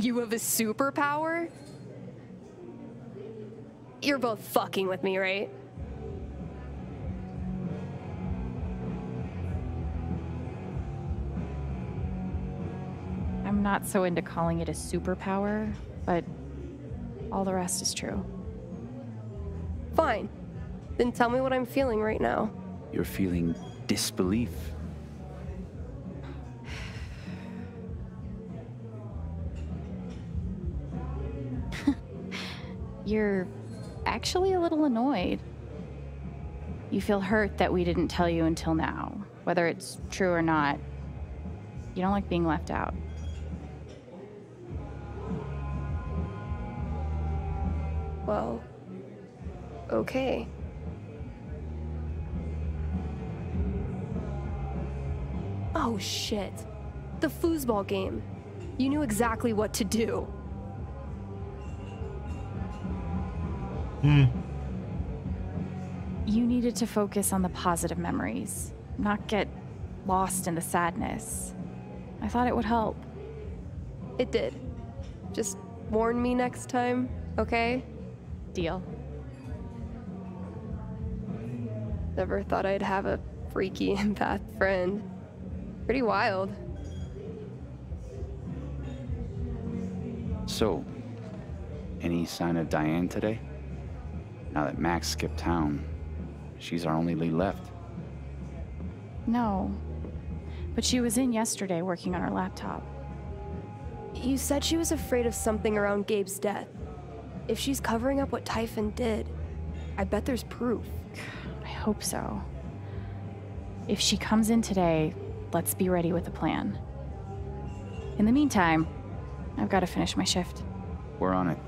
You have a superpower? You're both fucking with me, right? I'm not so into calling it a superpower, but all the rest is true. Fine. Then tell me what I'm feeling right now. You're feeling disbelief. You're actually a little annoyed. You feel hurt that we didn't tell you until now, whether it's true or not. You don't like being left out. Well, okay. Oh shit, the foosball game. You knew exactly what to do. You needed to focus on the positive memories, not get lost in the sadness. I thought it would help. It did. Just warn me next time, okay? Deal. Never thought I'd have a freaky empath friend. Pretty wild. So, any sign of Diane today? Now that Mac skipped town, she's our only lead left. No, but she was in yesterday working on her laptop. You said she was afraid of something around Gabe's death. If she's covering up what Typhon did, I bet there's proof. I hope so. If she comes in today, let's be ready with a plan. In the meantime, I've got to finish my shift. We're on it.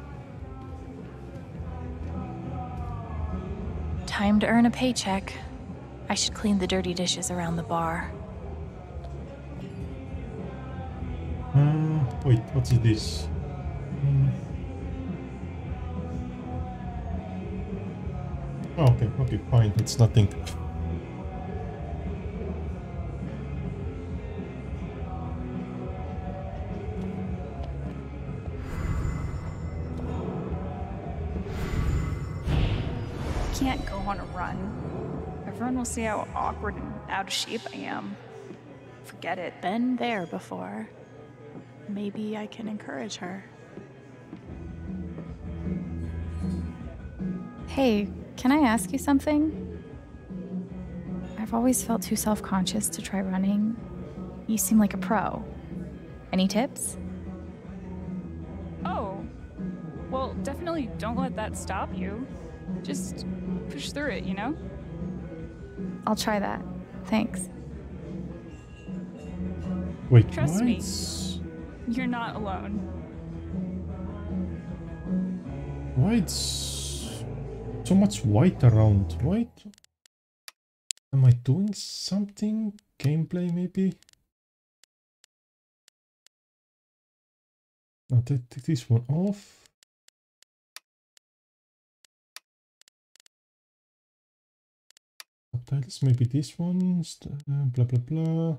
Time to earn a paycheck. I should clean the dirty dishes around the bar. Wait, what is this? Oh, okay, fine, it's nothing. Can't go on a run. Everyone will see how awkward and out of shape I am. Forget it. Been there before. Maybe I can encourage her. Hey, can I ask you something? I've always felt too self-conscious to try running. You seem like a pro. Any tips? Oh, well, definitely don't let that stop you. Just push through it, you know? I'll try that. Thanks. Wait, trust me. You're not alone. Why it's so much white around? Why am I doing something? Gameplay maybe? I'll take this one off. Subtitles, maybe this one, blah blah blah.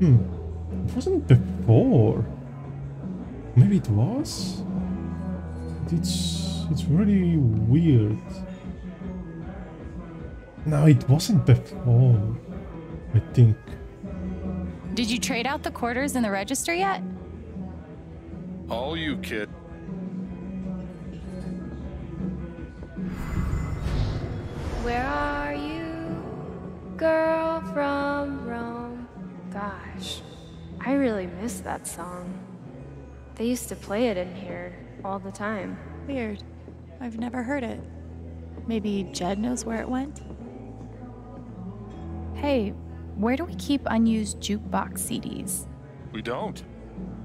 It wasn't before. Maybe it was? It's really weird. No, it wasn't before, I think. Did you trade out the quarters in the register yet? All you, kid. Where are you, girl from Rome? Gosh, I really miss that song. They used to play it in here all the time. Weird. I've never heard it. Maybe Jed knows where it went? Hey, where do we keep unused jukebox CDs? We don't.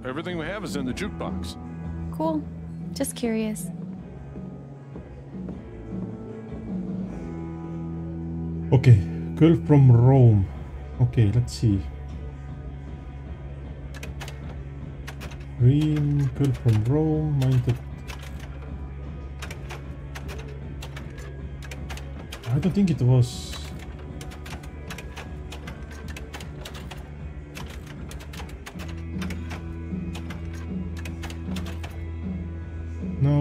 Everything we have is in the jukebox. Cool. Just curious. Okay, Girl from Rome. Okay, let's see. Green, Girl from Rome, minded. I don't think it was.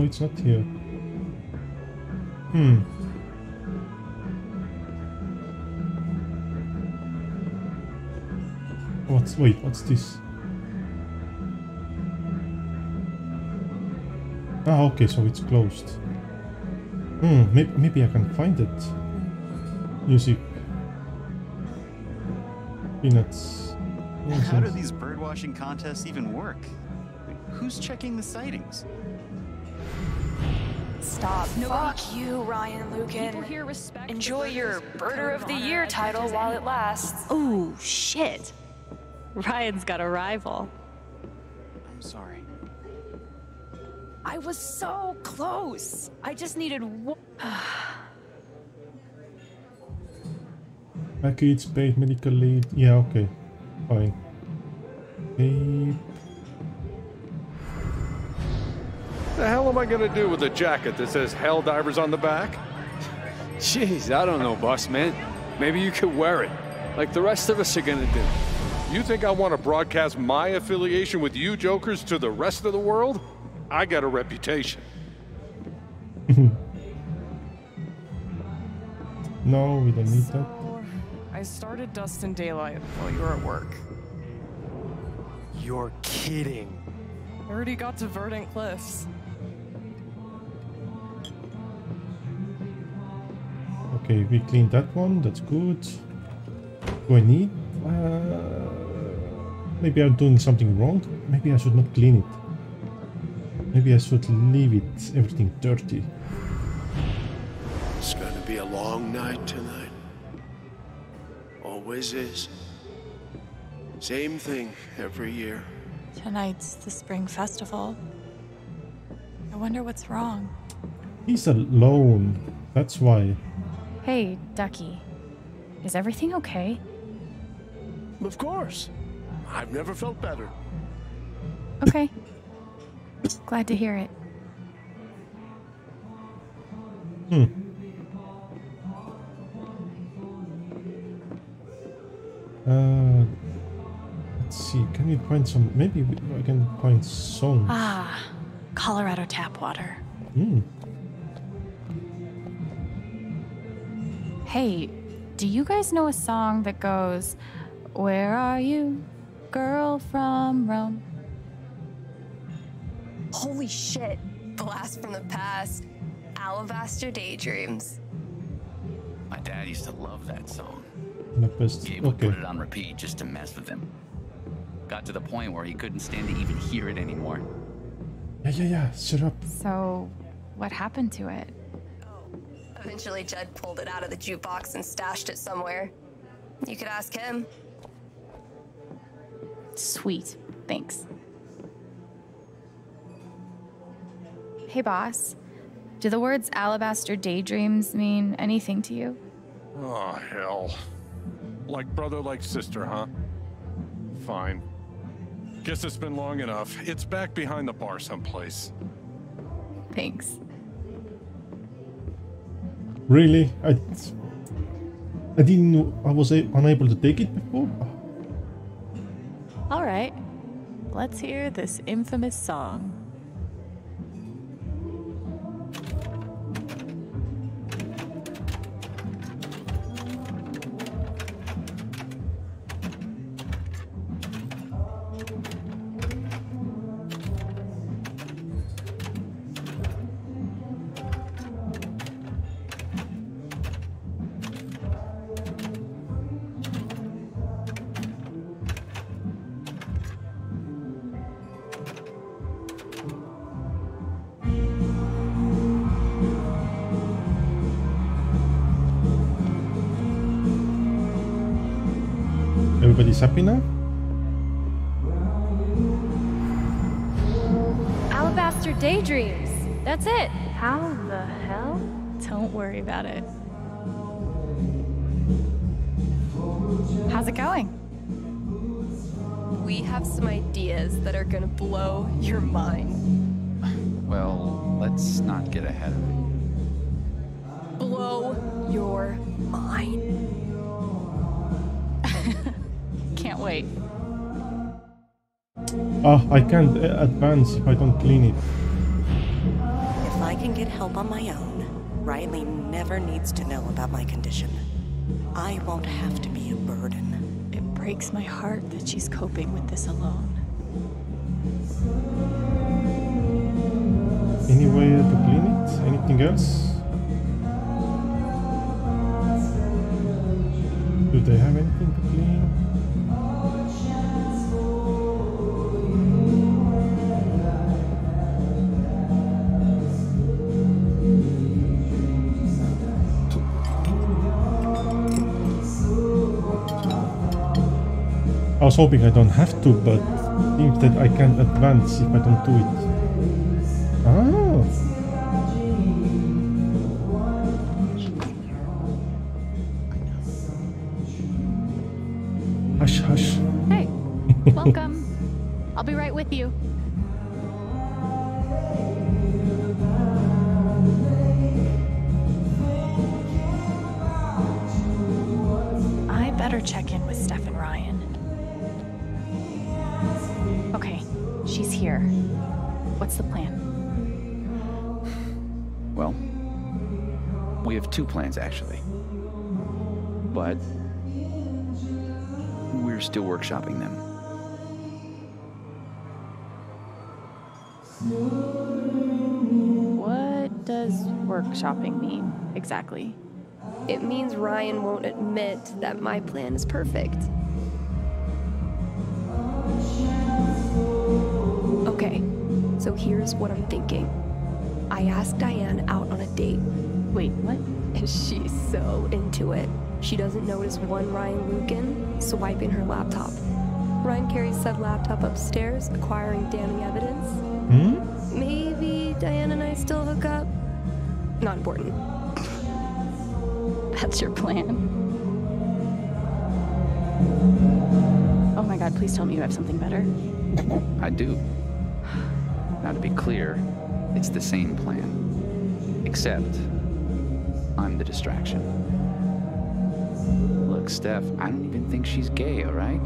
it's not here. Hmm. Wait, what's this? Ah, okay, so it's closed. Hmm, maybe I can find it. Music. Peanuts. Nonsense. How do these birdwatching contests even work? Who's checking the sightings? Stop. No. Fuck you, Ryan Lucan. Enjoy your Birder of the Year title while it lasts. Oh, shit. Ryan's got a rival. I'm sorry. I was so close. I just needed one. My kids paid medical lead. Yeah, okay. Fine. Babe. The hell am I gonna do with a jacket that says Hell Divers on the back? Jeez, I don't know, boss man. Maybe you could wear it, like the rest of us are gonna do. You think I want to broadcast my affiliation with you jokers to the rest of the world? I got a reputation. No, we don't need that. I started Dust in Daylight while you were at work. You're kidding. I already got to Verdant Cliffs. Okay, we cleaned that one, that's good. Do I need? Maybe I'm doing something wrong. Maybe I should not clean it. Maybe I should leave it, everything dirty. It's gonna be a long night tonight. Always is. Same thing every year. Tonight's the Spring Festival. I wonder what's wrong. He's alone, that's why. Hey, Ducky. Is everything okay? Of course. I've never felt better. Okay. Glad to hear it. Hmm. Let's see. Can we find some? Maybe I can find songs. Ah, Colorado tap water. Hmm. Hey, do you guys know a song that goes, "Where are you, girl from Rome"? Holy shit! Blast from the past, Alabaster Daydreams. My dad used to love that song. Gabe would put it on repeat just to mess with him. Got to the point where he couldn't stand to even hear it anymore. Yeah. Shut up. So, what happened to it? Eventually, Jed pulled it out of the jukebox and stashed it somewhere. You could ask him. Sweet. Thanks. Hey, boss. Do the words Alabaster Daydreams mean anything to you? Oh, hell. Like brother, like sister, huh? Fine. Guess it's been long enough. It's back behind the bar someplace. Thanks. Really? I didn't know. I was unable to take it before. All right. Let's hear this infamous song. Happy now? Alabaster Daydreams. That's it. How the hell? Don't worry about it. How's it going? We have some ideas that are gonna blow your mind. Well, let's not get ahead of it. Blow your mind. Can't wait. I can't advance if I don't clean it. get help on my own. Riley never needs to know about my condition. I won't have to be a burden. It breaks my heart that she's coping with this alone. Anyway, to clean it? Anything else? Do they have anything to clean? I was hoping I don't have to, but think that I can't advance if I don't do it. Oh! Hush, hush. Hey, welcome. I'll be right with you. I better check in with Steph and Ryan. She's here. What's the plan? Well, we have two plans, actually. But we're still workshopping them. What does workshopping mean, exactly? It means Ryan won't admit that my plan is perfect. Okay, so here's what I'm thinking. I asked Diane out on a date. Wait, what? And she's so into it. She doesn't notice one Ryan Lucan swiping her laptop. Ryan carries said laptop upstairs, acquiring damning evidence. Hmm? Maybe Diane and I still hook up? Not important. That's your plan. Oh my god, please tell me you have something better. I do. Now, to be clear, it's the same plan, except I'm the distraction. Look, Steph, I don't even think she's gay, all right?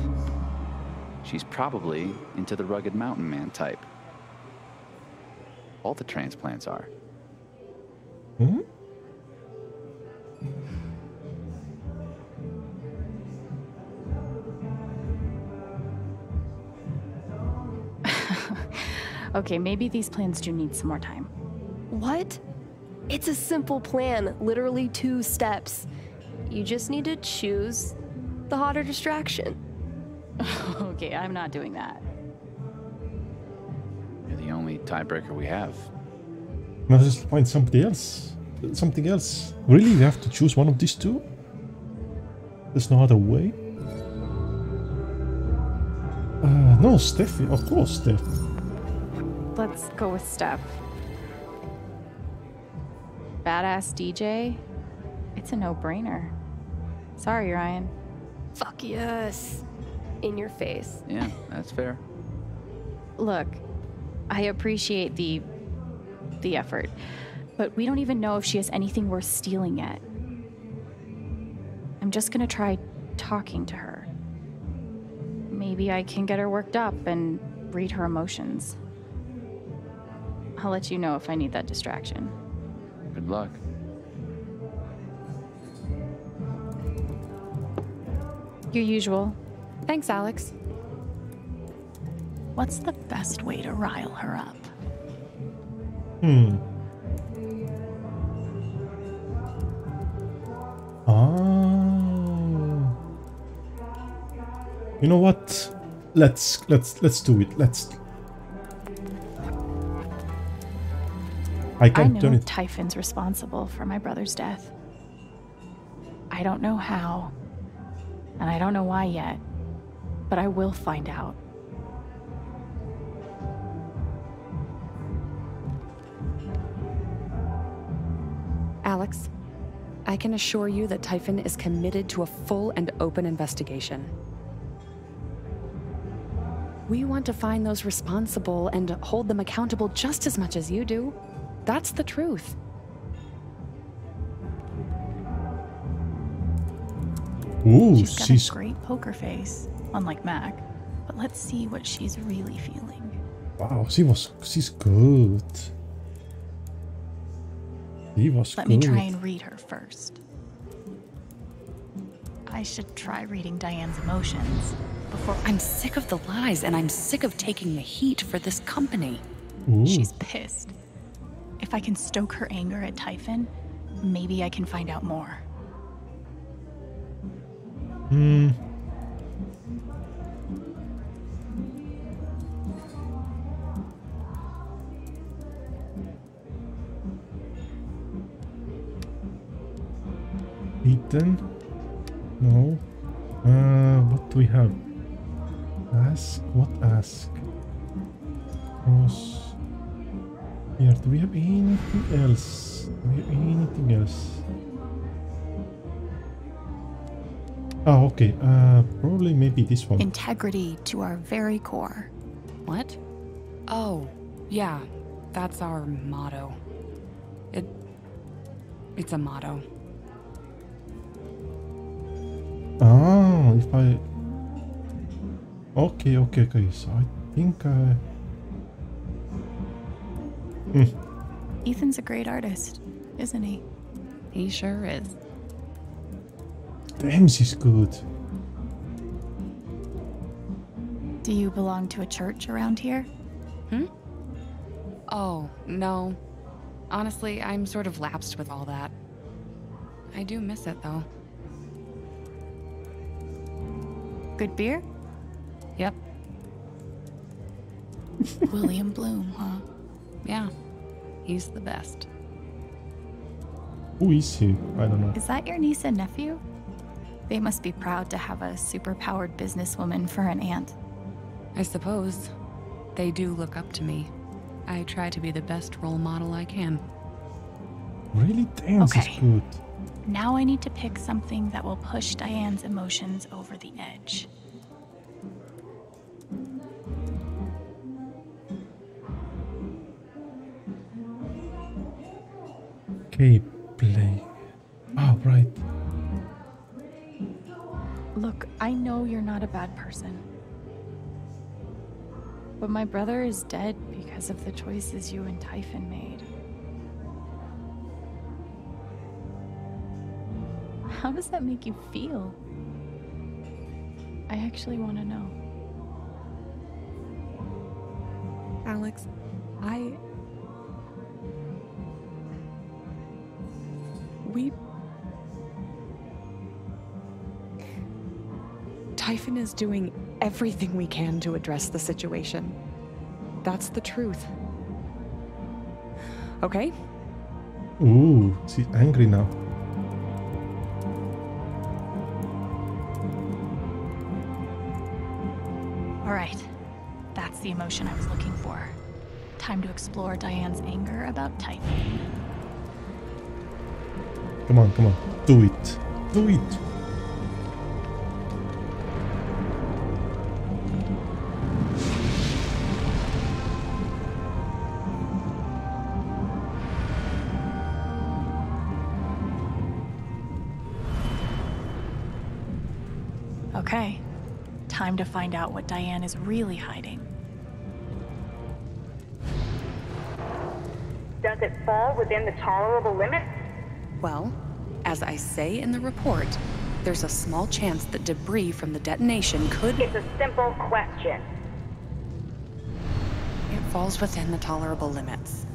She's probably into the rugged mountain man type. All the transplants are. Hmm? Okay, maybe these plans do need some more time. What? It's a simple plan, literally 2 steps. You just need to choose the hotter distraction. Okay, I'm not doing that. You're the only tiebreaker we have. Now just find somebody else. Something else. Really? You have to choose one of these two? There's no other way? No, Steph. Of course, Steph. Let's go with Steph. Badass DJ? It's a no-brainer. Sorry, Ryan. Fuck yes. In your face. Yeah, that's fair. Look, I appreciate the effort, but we don't even know if she has anything worth stealing yet. I'm just gonna try talking to her. Maybe I can get her worked up and read her emotions. I'll let you know if I need that distraction. Good luck. Your usual. Thanks, Alex. What's the best way to rile her up? Hmm. Ah. You know what? Let's do it. Let's. I know Typhon's responsible for my brother's death. I don't know how, and I don't know why yet, but I will find out. Alex, I can assure you that Typhon is committed to a full and open investigation. We want to find those responsible and hold them accountable just as much as you do. That's the truth. Ooh, she's got a great poker face, unlike Mac. But let's see what she's really feeling. Wow, she's good. He was Let me try and read her first. I should try reading Diane's emotions before. I'm sick of the lies, and I'm sick of taking the heat for this company. Ooh. She's pissed. If I can stoke her anger at Typhon, maybe I can find out more. Hmm. Ethan? No. What do we have? Ask? What ask? Cross. Here, do we have anything else? Do we have anything else? Oh, okay. Probably maybe this one. Integrity to our very core. What? Oh, yeah. That's our motto. It's a motto. Ah, if I... Okay, okay, okay. So I think I... Ethan's a great artist, isn't he? He sure is. Damn, she's good. Do you belong to a church around here? Hmm? Oh, no. Honestly, I'm sort of lapsed with all that. I do miss it, though. Good beer? Yep. William Bloom, huh? Yeah. He's the best. Who is he? I don't know. Is that your niece and nephew? They must be proud to have a super-powered businesswoman for an aunt. I suppose. They do look up to me. I try to be the best role model I can. Really? Damn, okay. She's good. Now I need to pick something that will push Diane's emotions over the edge. Okay, play. Oh, right. Look, I know you're not a bad person. But my brother is dead because of the choices you and Typhon made. How does that make you feel? I actually want to know. Alex, Typhon is doing everything we can to address the situation. That's the truth. Okay? Ooh, she's angry now. The emotion I was looking for. Time to explore Diane's anger about Typhon. Come on, come on. Do it. Do it. Okay. Time to find out what Diane is really hiding. Does it fall within the tolerable limit? Well, as I say in the report, there's a small chance that debris from the detonation could... It's a simple question. It falls within the tolerable limits.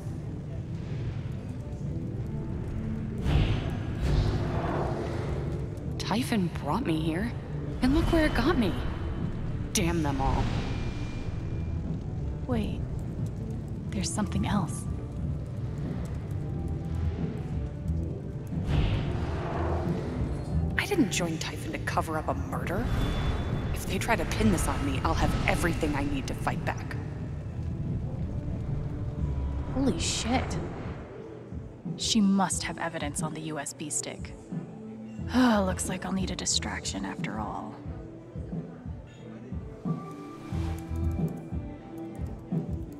Typhon brought me here, and look where it got me. Damn them all. Wait, there's something else. I didn't join Typhon to cover up a murder. If they try to pin this on me, I'll have everything I need to fight back. Holy shit. She must have evidence on the USB stick. Oh, looks like I'll need a distraction after all.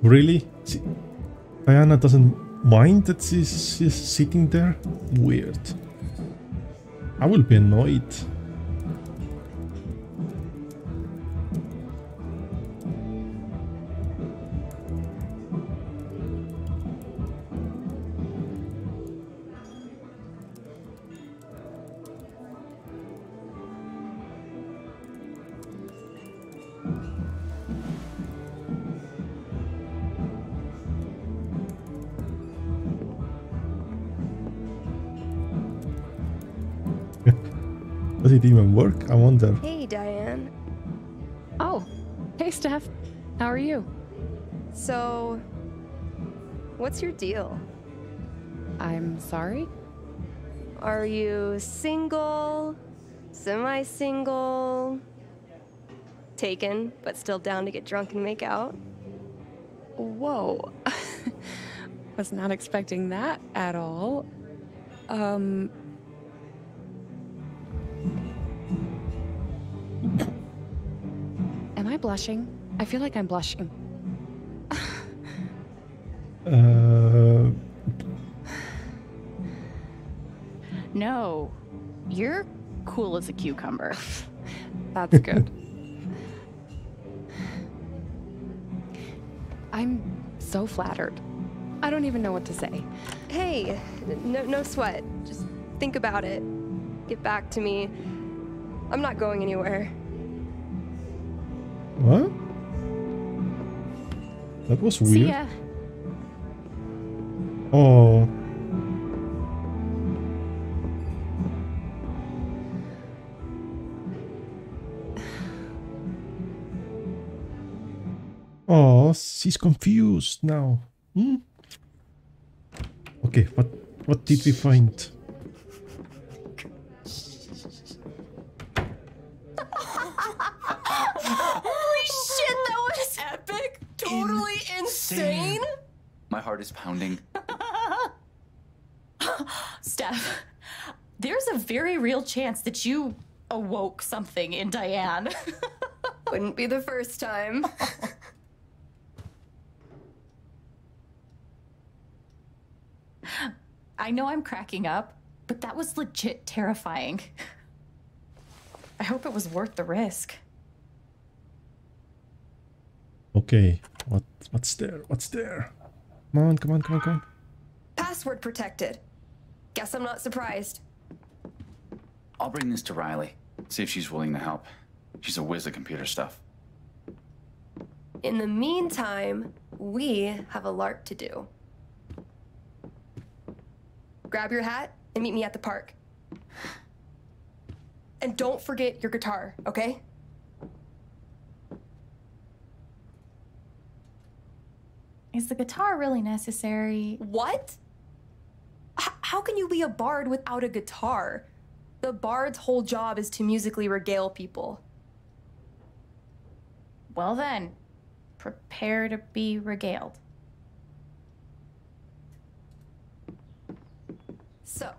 Really? Diana doesn't mind that she's sitting there? Weird. I will be annoyed. Does it even work? I wonder. Hey, Diane. Oh, hey, Steph. How are you? So, what's your deal? I'm sorry? Are you single, semi-single, taken, but still down to get drunk and make out? Whoa. Was not expecting that at all. Am I blushing? I feel like I'm blushing. No, you're cool as a cucumber. That's good. I'm so flattered. I don't even know what to say. Hey, no sweat. Just think about it. Get back to me. I'm not going anywhere. What? That was weird. See ya. Oh. Oh, she's confused now. Hmm? Okay, what did we find? Holy shit, that was epic! Totally insane! My heart is pounding. Steph, there's a very real chance that you awoke something in Diane. Wouldn't be the first time. I know I'm cracking up, but that was legit terrifying. I hope it was worth the risk. Okay, what's there? What's there? Come on, come on, come on, come on. Password protected. Guess I'm not surprised. I'll bring this to Riley. See if she's willing to help. She's a whiz at computer stuff. In the meantime, we have a LARP to do. Grab your hat and meet me at the park. And don't forget your guitar, okay? Is the guitar really necessary? What? How can you be a bard without a guitar? The bard's whole job is to musically regale people. Well then, prepare to be regaled. So,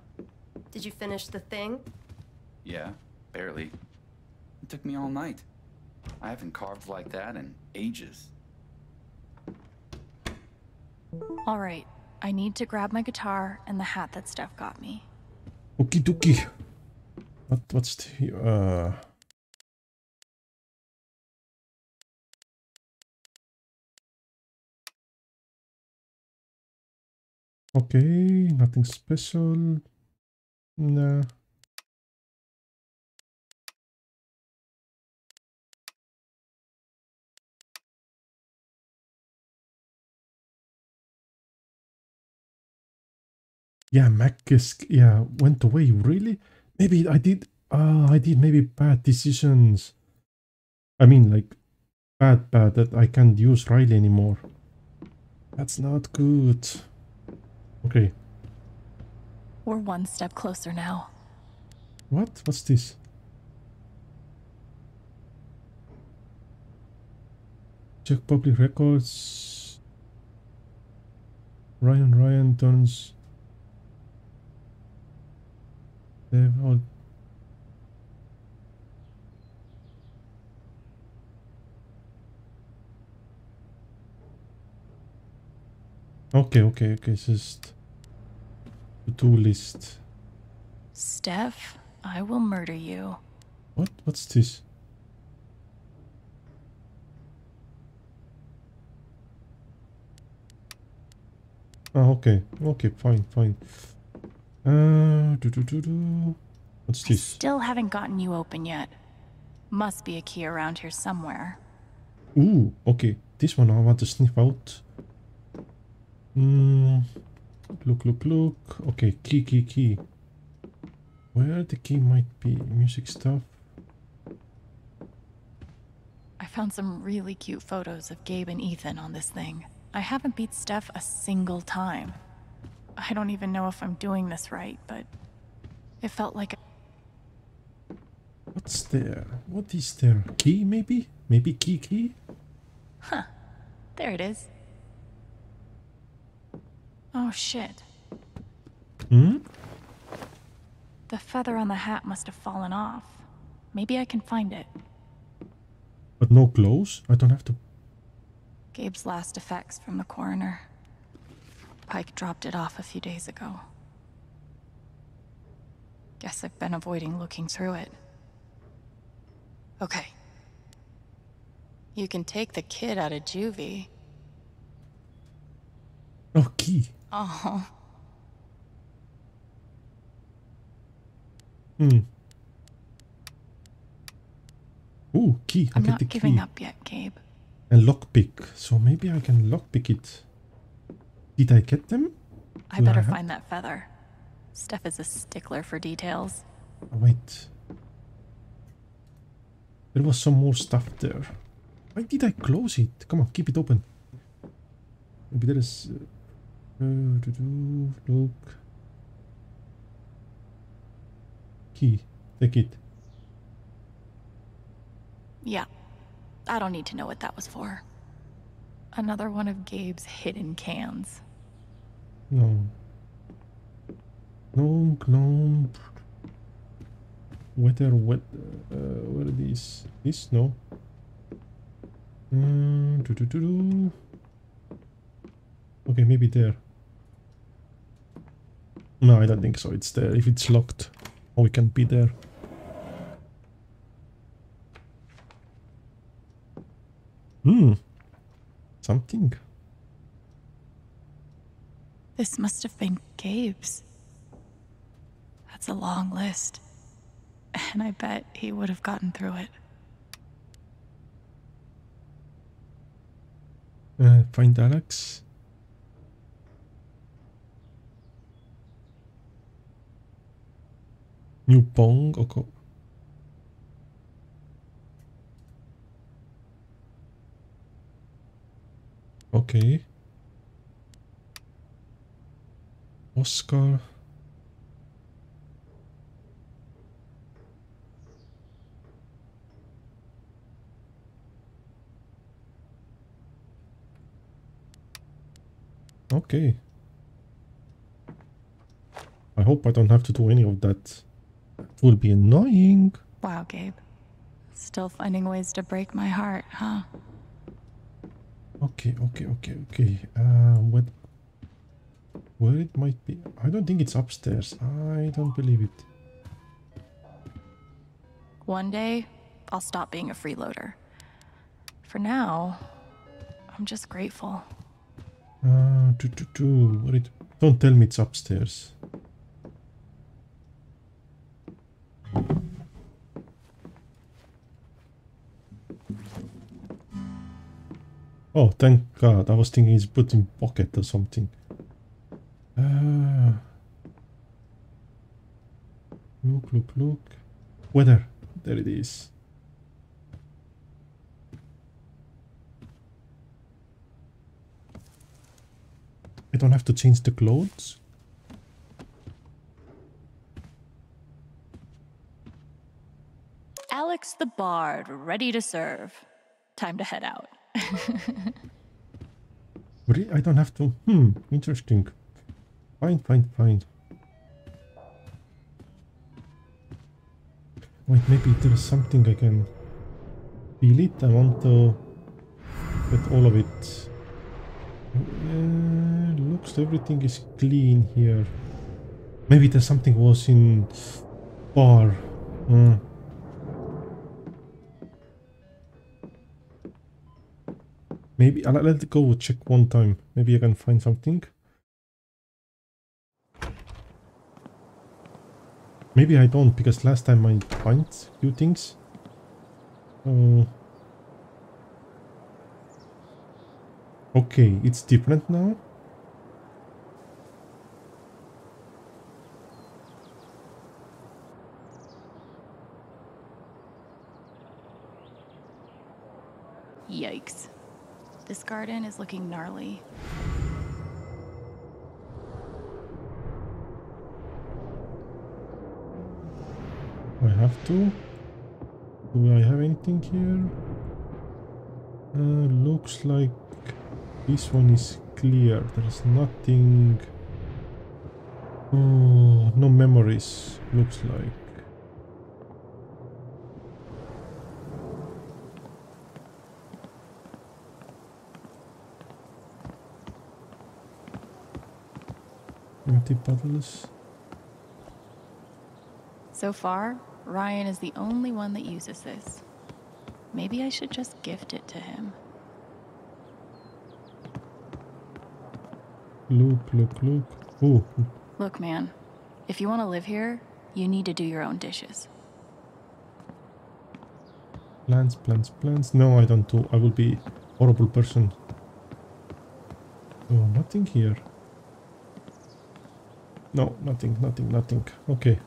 did you finish the thing? Yeah, barely. It took me all night. I haven't carved like that in ages. All right, I need to grab my guitar and the hat that Steph got me. Okie dokie. What's the Okay, nothing special. Nah. Yeah, Mac is, yeah, went away, really? Maybe I did maybe bad decisions. I mean, like, bad, that I can't use Riley anymore. That's not good. Okay. We're one step closer now. What? What's this? Check public records. Ryan turns. They've all. Okay, just to-do list. Steph, I will murder you. What? What's this? Ah, okay, fine. What's this? I still haven't gotten you open yet. Must be a key around here somewhere. Ooh, okay. This one I want to sniff out. Look. Okay, key. Where the key might be, music stuff. I found some really cute photos of Gabe and Ethan on this thing. I haven't beat Steph a single time. I don't even know if I'm doing this right, but it felt like... What's there? What is there? Key, maybe? Maybe key? Huh. There it is. Oh, shit. Hmm? The feather on the hat must have fallen off. Maybe I can find it. But no clothes? I don't have to... Gabe's last effects from the coroner. Pike dropped it off a few days ago. Guess I've been avoiding looking through it. Okay. You can take the kid out of juvie. Oh, key. Oh. Hmm. Ooh, key. I'm not giving up yet, Gabe. And lockpick. So maybe I can lockpick it. Did I get them? I better find that feather. Steph is a stickler for details. Wait. There was some more stuff there. Why did I close it? Come on, keep it open. Maybe there is... look. Key. Take it. Yeah. I don't need to know what that was for. Another one of Gabe's hidden cans. No. No. Wet. What are these? This? No. Okay, maybe there. No, I don't think so. It's there. If it's locked, oh, it can be there. Hmm. Something. This must have been Gabe's. That's a long list. And I bet he would have gotten through it. Find Alex. New Pong, okay. Okay. Oscar. Okay. I hope I don't have to do any of that. It will be annoying. Wow, Gabe. Still finding ways to break my heart, huh? Okay. Where it might be? I don't think it's upstairs. I don't believe it. One day, I'll stop being a freeloader. For now, I'm just grateful. Don't tell me it's upstairs. Oh, thank God. I was thinking it's put in pocket or something. Look. Weather. There it is. I don't have to change the clothes. Alex the Bard, ready to serve. Time to head out. I don't have to. Interesting. Fine. Wait, maybe there's something I can feel it. I want to get all of it. Looks everything is clean here. Maybe there's something was in bar. Maybe I'll let it go check one time. Maybe I can find something. Maybe I don't, because last time I find a few things. Okay, it's different now. Yikes. This garden is looking gnarly. I have to. Do I have anything here? Looks like this one is clear. There's nothing. Oh, no memories, looks like. Empty bottles. So far, Ryan is the only one that uses this. Maybe I should just gift it to him. Look. Oh. Look, man, if you want to live here, you need to do your own dishes. Plants. No, I don't do. I will be a horrible person. Oh, nothing here. No, nothing. Okay.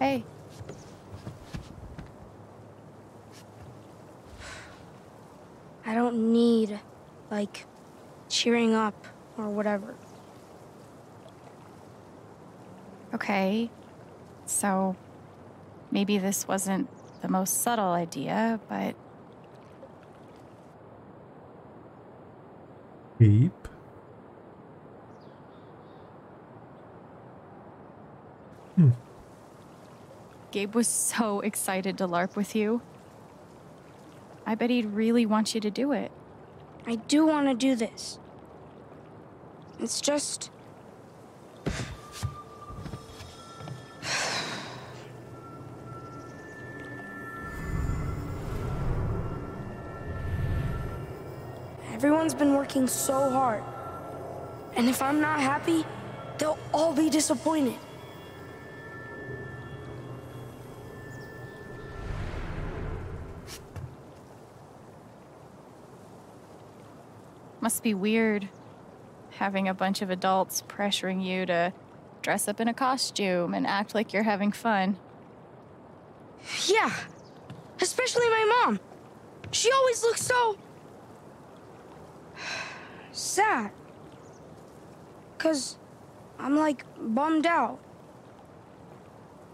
Hey. I don't need, like, cheering up or whatever. Okay, so maybe this wasn't the most subtle idea, but... Gabe? Gabe was so excited to LARP with you. I bet he'd really want you to do it. I do want to do this. It's just... Everyone's been working so hard. And if I'm not happy, they'll all be disappointed. Must be weird, having a bunch of adults pressuring you to dress up in a costume and act like you're having fun. Yeah, especially my mom. She always looks so... sad. 'Cause I'm, like, bummed out.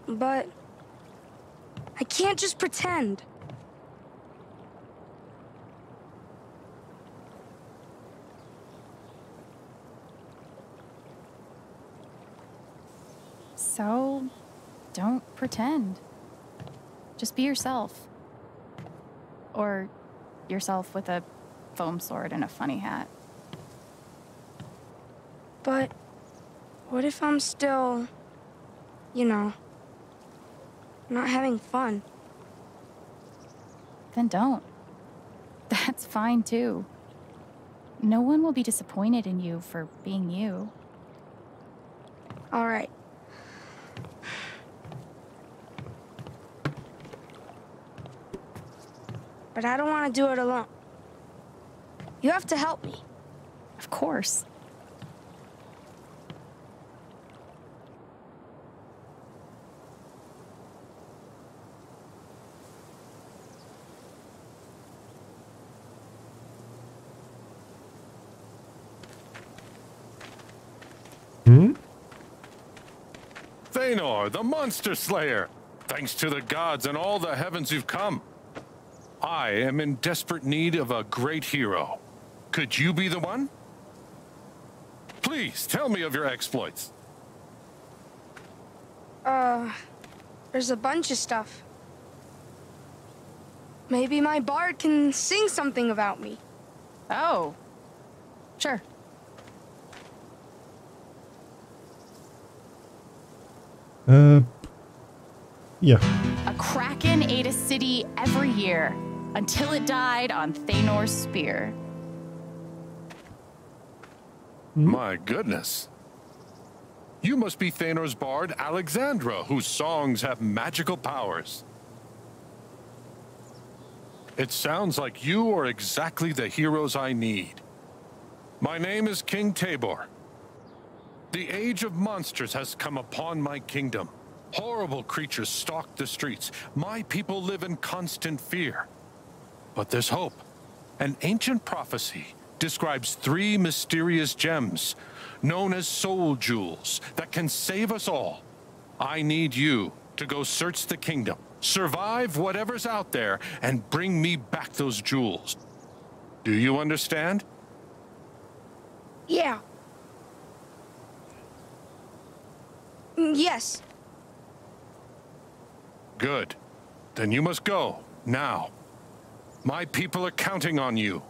But I can't just pretend. So, don't pretend. Just be yourself. Or yourself with a foam sword and a funny hat. But what if I'm still, you know, not having fun? Then don't. That's fine too. No one will be disappointed in you for being you. All right. But I don't want to do it alone. You have to help me. Of course. Thanor, the Monster Slayer! Thanks to the gods and all the heavens you've come. I am in desperate need of a great hero. Could you be the one? Please, tell me of your exploits. There's a bunch of stuff. Maybe my bard can sing something about me. Oh, sure. Yeah. A kraken ate a city every year until it died on Thanor's spear. My goodness. You must be Thanor's bard, Alexandra, whose songs have magical powers. It sounds like you are exactly the heroes I need. My name is King Tabor. The age of monsters has come upon my kingdom. Horrible creatures stalk the streets. My people live in constant fear. But there's hope. An ancient prophecy describes three mysterious gems, known as soul jewels, that can save us all. I need you to go search the kingdom, survive whatever's out there, and bring me back those jewels. Do you understand? Yeah. Yes. Good. Then you must go, now. My people are counting on you.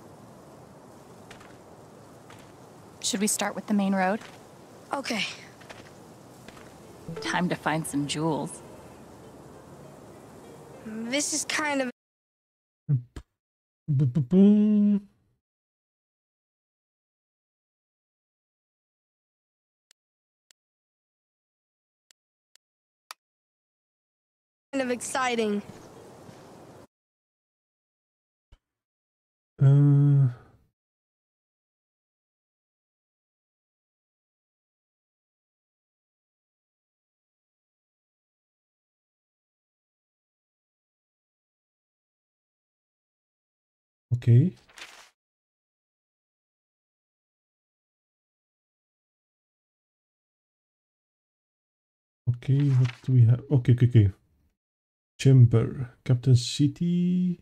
Should we start with the main road? Okay. Time to find some jewels. This is kind of... kind of exciting. Okay. Okay, what do we have? Okay. Chamber, Captain City,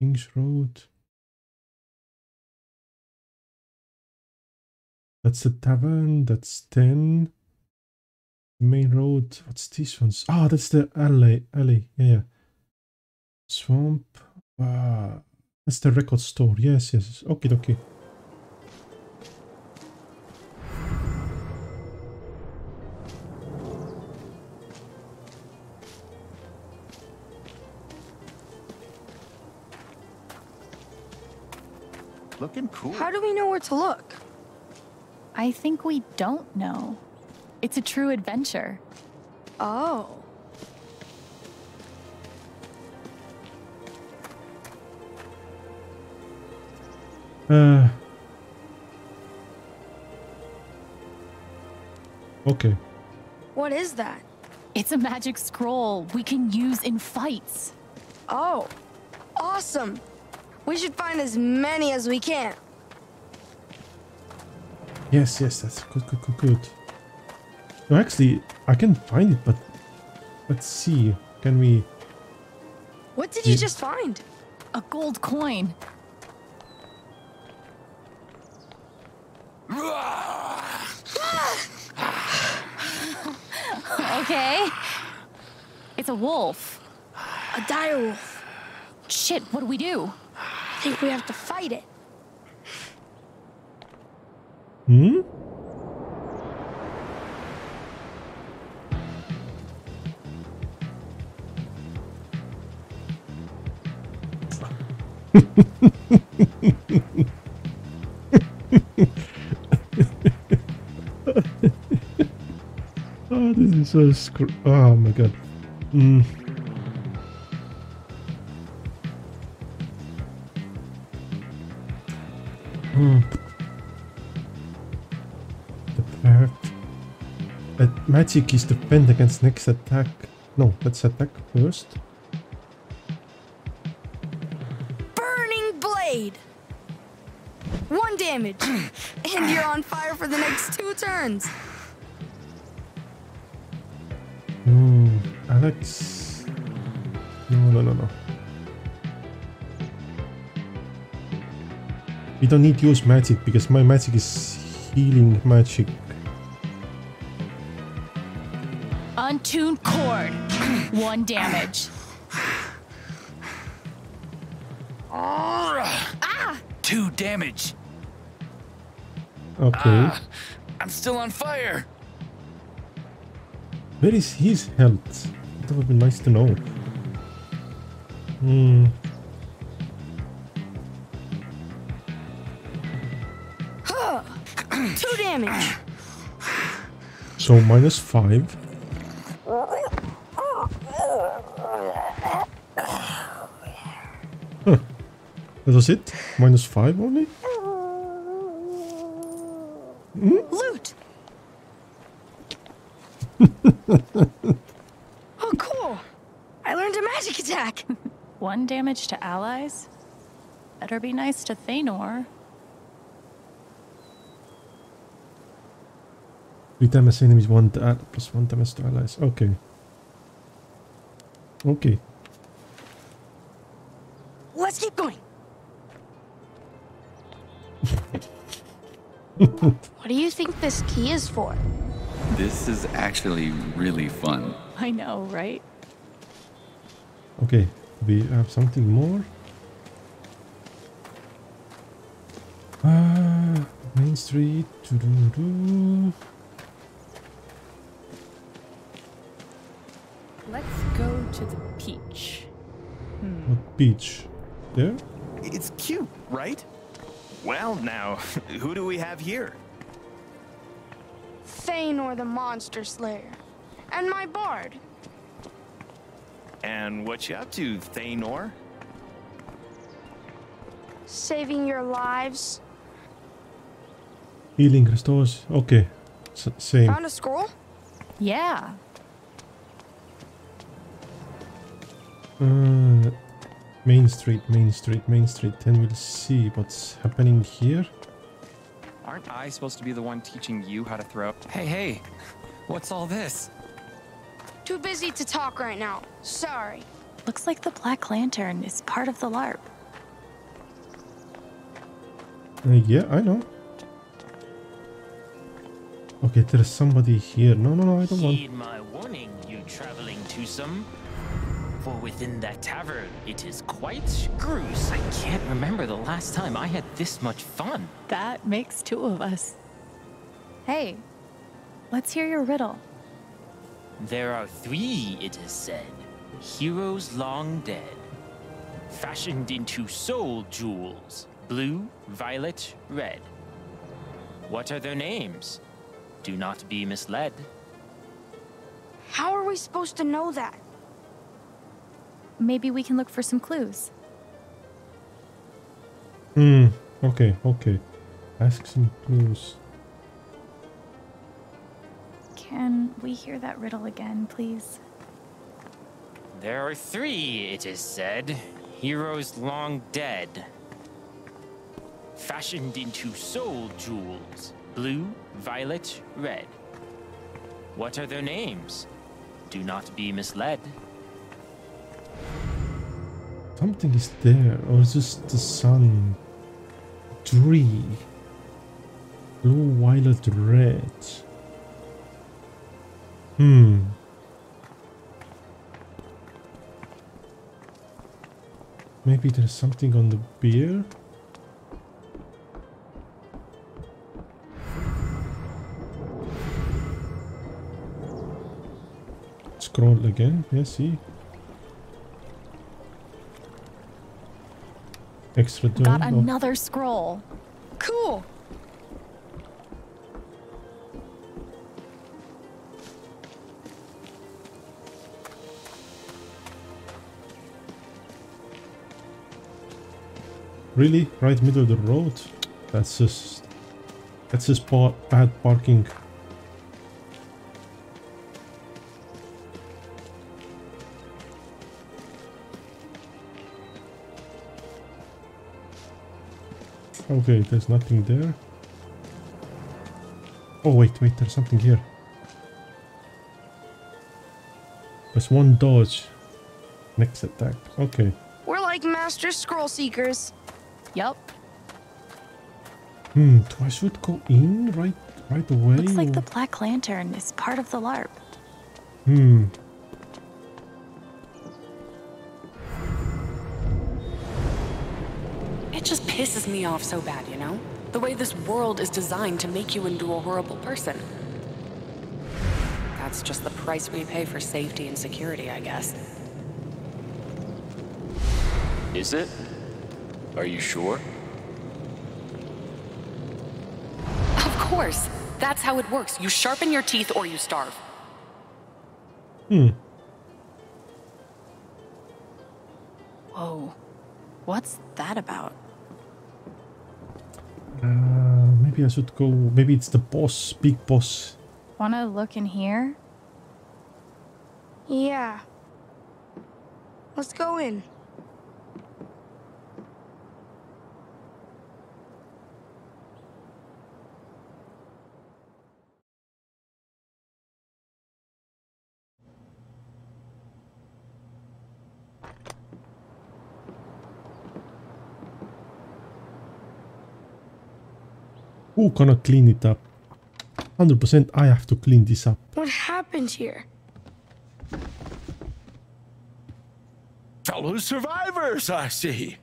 King's Road. That's the tavern, that's 10. Main road, what's this one? Ah, that's the alley, yeah. Swamp, that's the record store, yes. Okay. Looking cool. How do we know where to look? I think we don't know. It's a true adventure. Oh. Okay. What is that? It's a magic scroll we can use in fights. Oh, awesome. We should find as many as we can. Yes, that's good. No, actually, I can find it, but let's see. Can we... What did you just find? A gold coin. Okay. It's a wolf. A dire wolf. Shit, what do we do? I think we have to fight it. Hmm? Oh, this is so screw. Oh my god. But magic is defend against next attack. No, let's attack first. Burning blade. 1 damage, and you're on fire for the next 2 turns. Alex. No. We don't need to use magic because my magic is healing magic. Untuned cord. 1 damage. Ah! 2 damage. Okay. I'm still on fire. Where is his health? That would be nice to know. Hmm. Huh. 2 damage. So -5. Huh. That was it? -5 only? Hmm? Loot. Oh, cool! I learned a magic attack. 1 damage to allies. Better be nice to Thanor. 3 damage enemies, 1 damage to allies. Okay. Okay. Let's keep going. What do you think this key is for? This is actually really fun. I know, right? Okay, we have something more. Main Street. Doo-doo-doo. Let's go to the beach. Hmm. What beach? There? It's cute, right? Well, now, who do we have here? Thanor the Monster Slayer. And my bard. And what you up to, Thanor? Saving your lives. Healing restores. Okay. Same. Found a scroll? Yeah. Main Street, Main Street, Main Street. Then we'll see what's happening here. Aren't I supposed to be the one teaching you how to throw? Hey, what's all this? Too busy to talk right now. Sorry. Looks like the Black Lantern is part of the LARP. Yeah, I know. Okay, there's somebody here. No, I don't want. Heed my warning, you traveling twosome. For within that tavern, it is quite gruesome. I can't remember the last time I had this much fun. That makes 2 of us. Hey, let's hear your riddle. There are 3, it is said, heroes long dead, fashioned into soul jewels, blue, violet, red. What are their names? Do not be misled. How are we supposed to know that? Maybe we can look for some clues. Hmm. Okay. Ask some clues. Can we hear that riddle again, please? There are 3, it is said. Heroes long dead. Fashioned into soul jewels. Blue, violet, red. What are their names? Do not be misled. Something is there, or is this the sun? 3. Blue, violet, red. Hmm. Maybe there's something on the beer? Scroll again, yeah, see? Extra turn, got another scroll. Cool. Really? Right middle of the road? That's just bad parking. Okay, there's nothing there. Oh, wait, there's something here. There's 1 dodge. Next attack. Okay. We're like master scroll seekers. Yep. Hmm, do I should go in right away? Looks like the Black Lantern is part of the LARP. It just pisses me off so bad, you know? The way this world is designed to make you into a horrible person. That's just the price we pay for safety and security, I guess. Is it? Are you sure? Of course. That's how it works. You sharpen your teeth or you starve. Whoa. What's that about? Maybe I should go. Maybe it's the boss, big boss. Wanna look in here? Yeah. Let's go in. Who gonna clean it up? 100% I have to clean this up. What happened here? Fellow survivors, I see.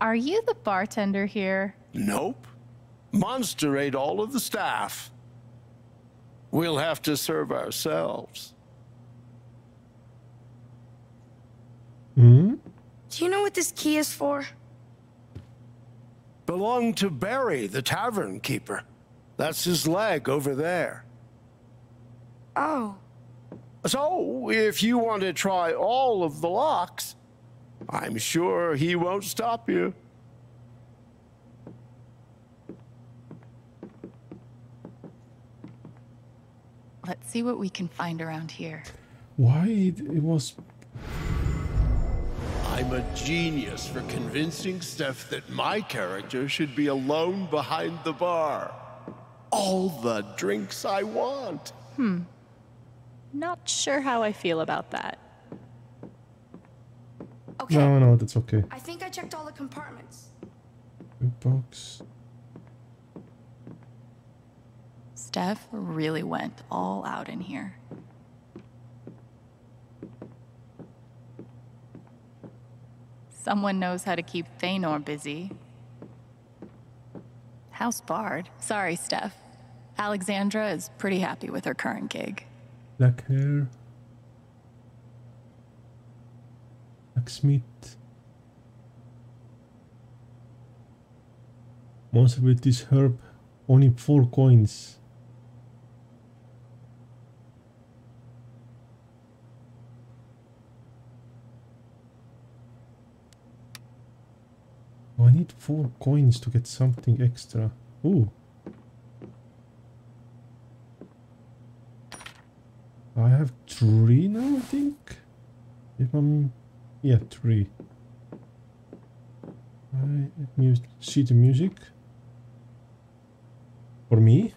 Are you the bartender here? Nope. Monster ate all of the staff. We'll have to serve ourselves. Do you know what this key is for? Belonged to Barry, the tavern keeper. That's his leg over there. Oh. So, if you want to try all of the locks, I'm sure he won't stop you. Let's see what we can find around here. Why it was... I'm a genius for convincing Steph that my character should be alone behind the bar. All the drinks I want. Not sure how I feel about that. Okay. No, that's okay. I think I checked all the compartments. Good box. Steph really went all out in here. Someone knows how to keep Thanor busy. House Bard. Sorry, Steph. Alexandra is pretty happy with her current gig. Black hair. Blacksmith. Monster with this herb. Only 4 coins. Oh, I need 4 coins to get something extra. Ooh. I have 3 now, I think. If I'm... Yeah, 3. I see the music. For me?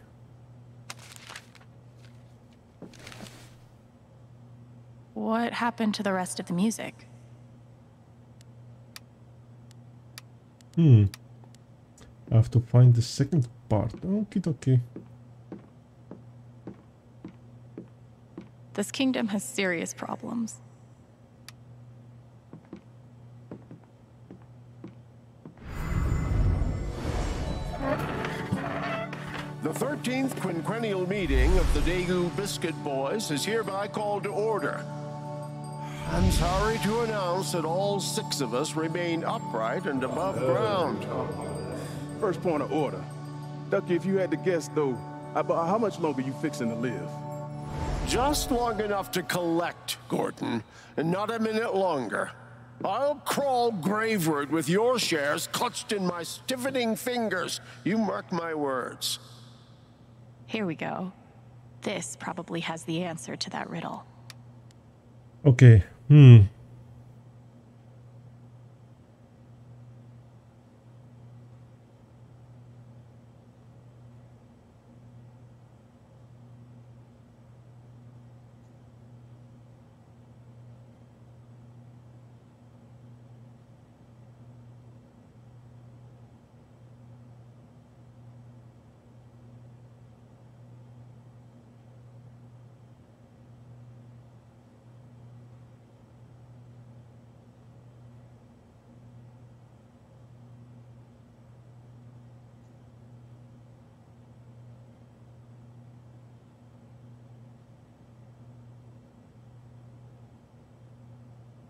What happened to the rest of the music? I have to find the second part. Okay. This kingdom has serious problems. The 13th quinquennial meeting of the Daegu Biscuit Boys is hereby called to order. I'm sorry to announce that all 6 of us remain upright and above ground. First point of order. Ducky, if you had to guess, though, about how much longer you fixing to live? Just long enough to collect, Gordon, and not a minute longer. I'll crawl graveward with your shares clutched in my stiffening fingers. You mark my words. Here we go. This probably has the answer to that riddle. Okay.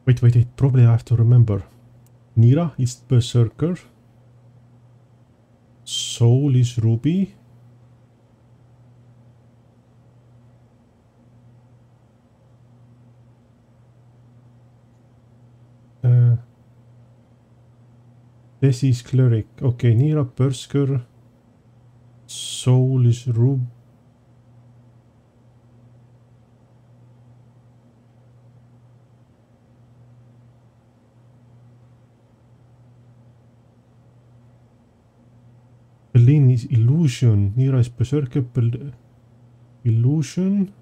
Wait, probably I have to remember. Nira is Berserker. Soul is Ruby. This is Cleric. Okay, Nira, Berserker. Soul is Ruby. Berlin is Illusion. Nira is Berserker. Illusion.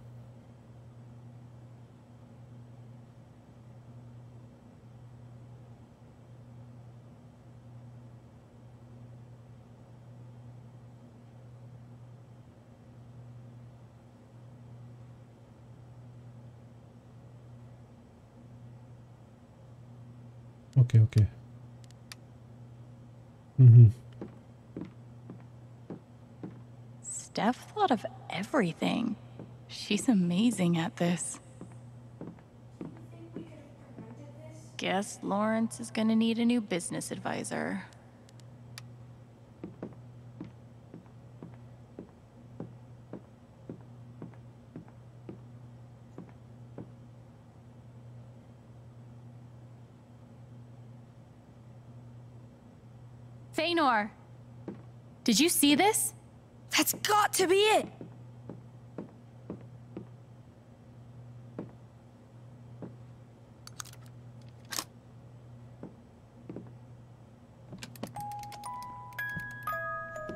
Okay. Steph thought of everything. She's amazing at this. Guess Lawrence is gonna need a new business advisor. Thanor, did you see this? That's got to be it!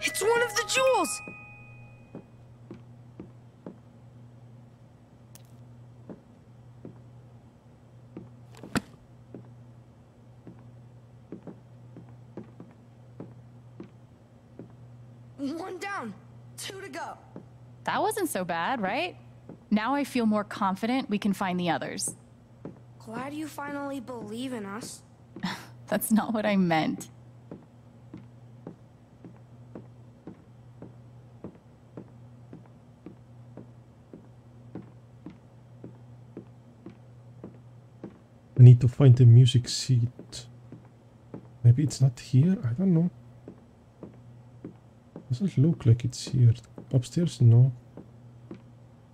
It's one of the jewels! So bad, right? Now I feel more confident we can find the others. Glad you finally believe in us. That's not what I meant. I need to find the music seat. Maybe it's not here? I don't know. Doesn't look like it's here. Upstairs? No.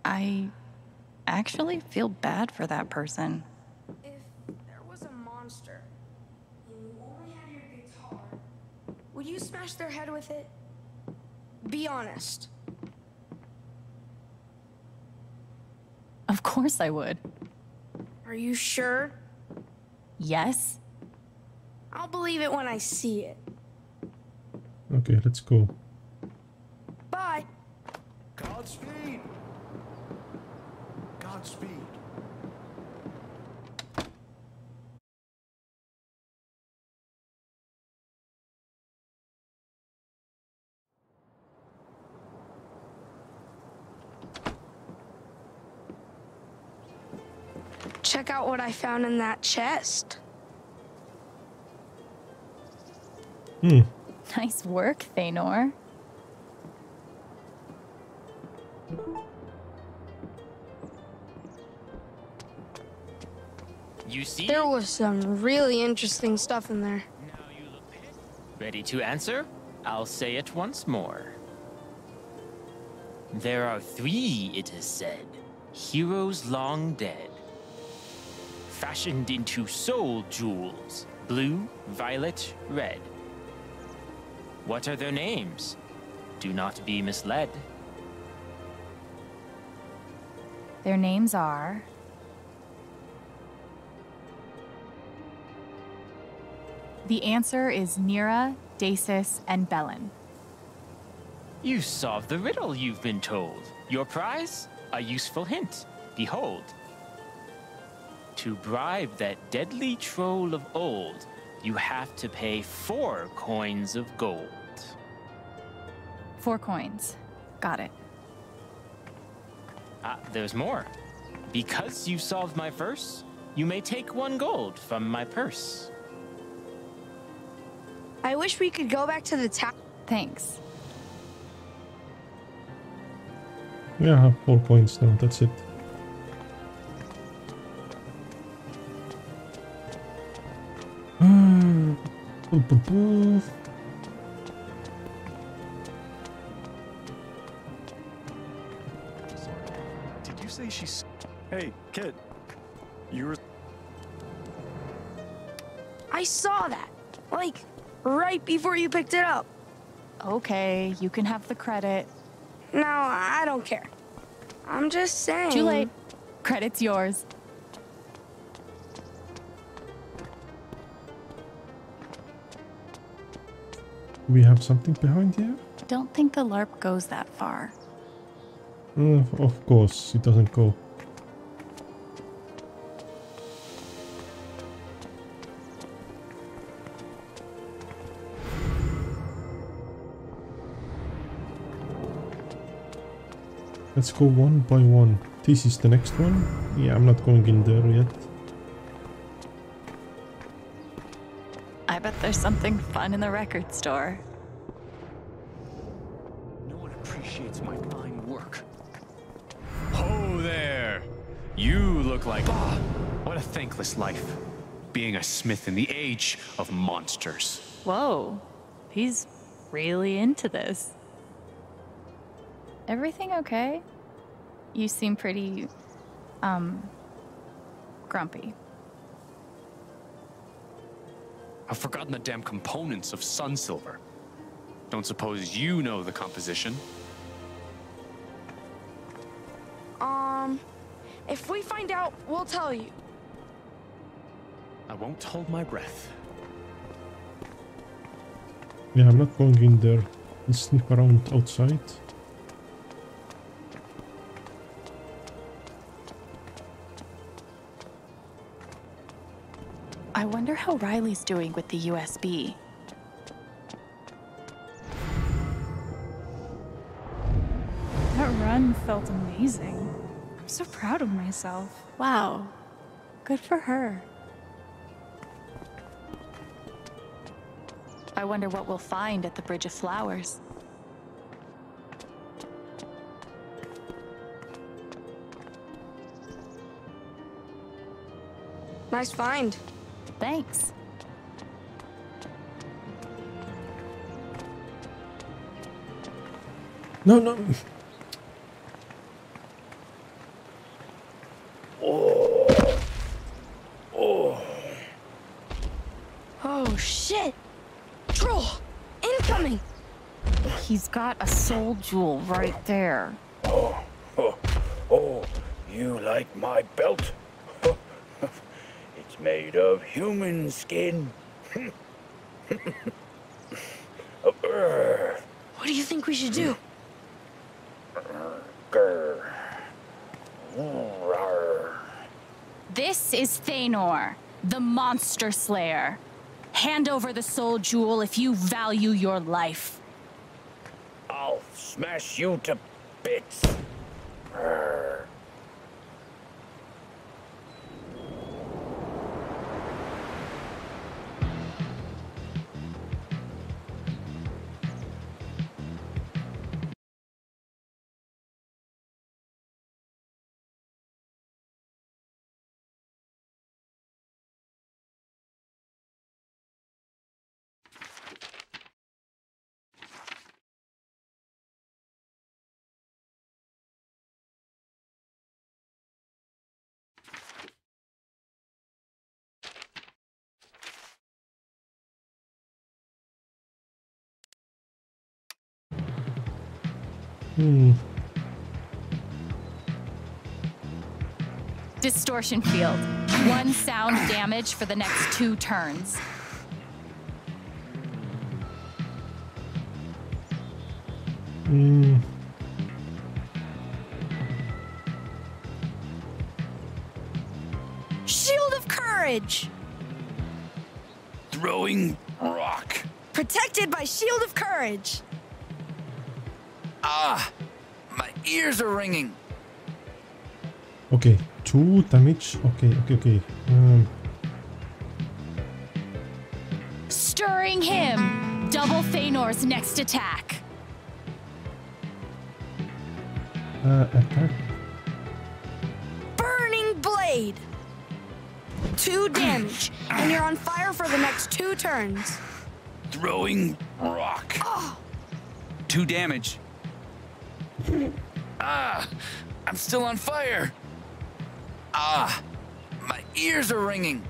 I actually feel bad for that person. If there was a monster, and you only had your guitar, would you smash their head with it? Be honest. Of course I would. Are you sure? Yes. I'll believe it when I see it. Okay, let's go. Bye. Godspeed. Godspeed. Check out what I found in that chest. Nice work, Thanor. You see? There was some really interesting stuff in there. Now you look pissed. Ready to answer? I'll say it once more. There are three, it is said, heroes long dead, fashioned into soul jewels, blue, violet, red. What are their names? Do not be misled. Their names are... The answer is Nira, Dasis, and Belen. You solved the riddle you've been told. Your prize? A useful hint. Behold. To bribe that deadly troll of old, you have to pay 4 coins of gold. 4 coins. Got it. Ah, there's more. Because you solved my verse, you may take 1 gold from my purse. I wish we could go back to the town. Thanks. Yeah, I have 4 points now, that's it. Did you say she's... Hey, kid. You were... I saw that. Like, right before you picked it up. Okay, you can have the credit. No, I don't care. I'm just saying... Too late. Credit's yours. We have something behind here? I don't think the LARP goes that far. Of course, it doesn't go. Let's go one by one. This is the next one. Yeah, I'm not going in there yet. I bet there's something fun in the record store. No one appreciates my fine work. Ho there! You look like... Bah! What a thankless life. Being a smith in the age of monsters. Whoa. He's really into this. Everything okay? You seem pretty... grumpy. I've forgotten the damn components of Sunsilver. Don't suppose you know the composition? If we find out, we'll tell you. I won't hold my breath. Yeah, I'm not going in there. Let's sneak around outside. I wonder how Riley's doing with the USB. That run felt amazing. I'm so proud of myself. Wow. Good for her. I wonder what we'll find at the Bridge of Flowers. Nice find. Thanks. No. Oh shit. Troll incoming. He's got a soul jewel right there. Oh, you like my belt? Made of human skin. What do you think we should do? This is Thanor, the monster slayer. Hand over the soul jewel if you value your life. I'll smash you to bits. Distortion field. 1 sound damage for the next 2 turns. Shield of courage. Throwing rock. Protected by shield of courage. Ah, my ears are ringing. Okay, 2 damage. Okay. Stirring him. Double Thanor's next attack. Attack. Burning blade. 2 damage, and you're on fire for the next 2 turns. throwing rock. 2 damage. I'm still on fire. My ears are ringing.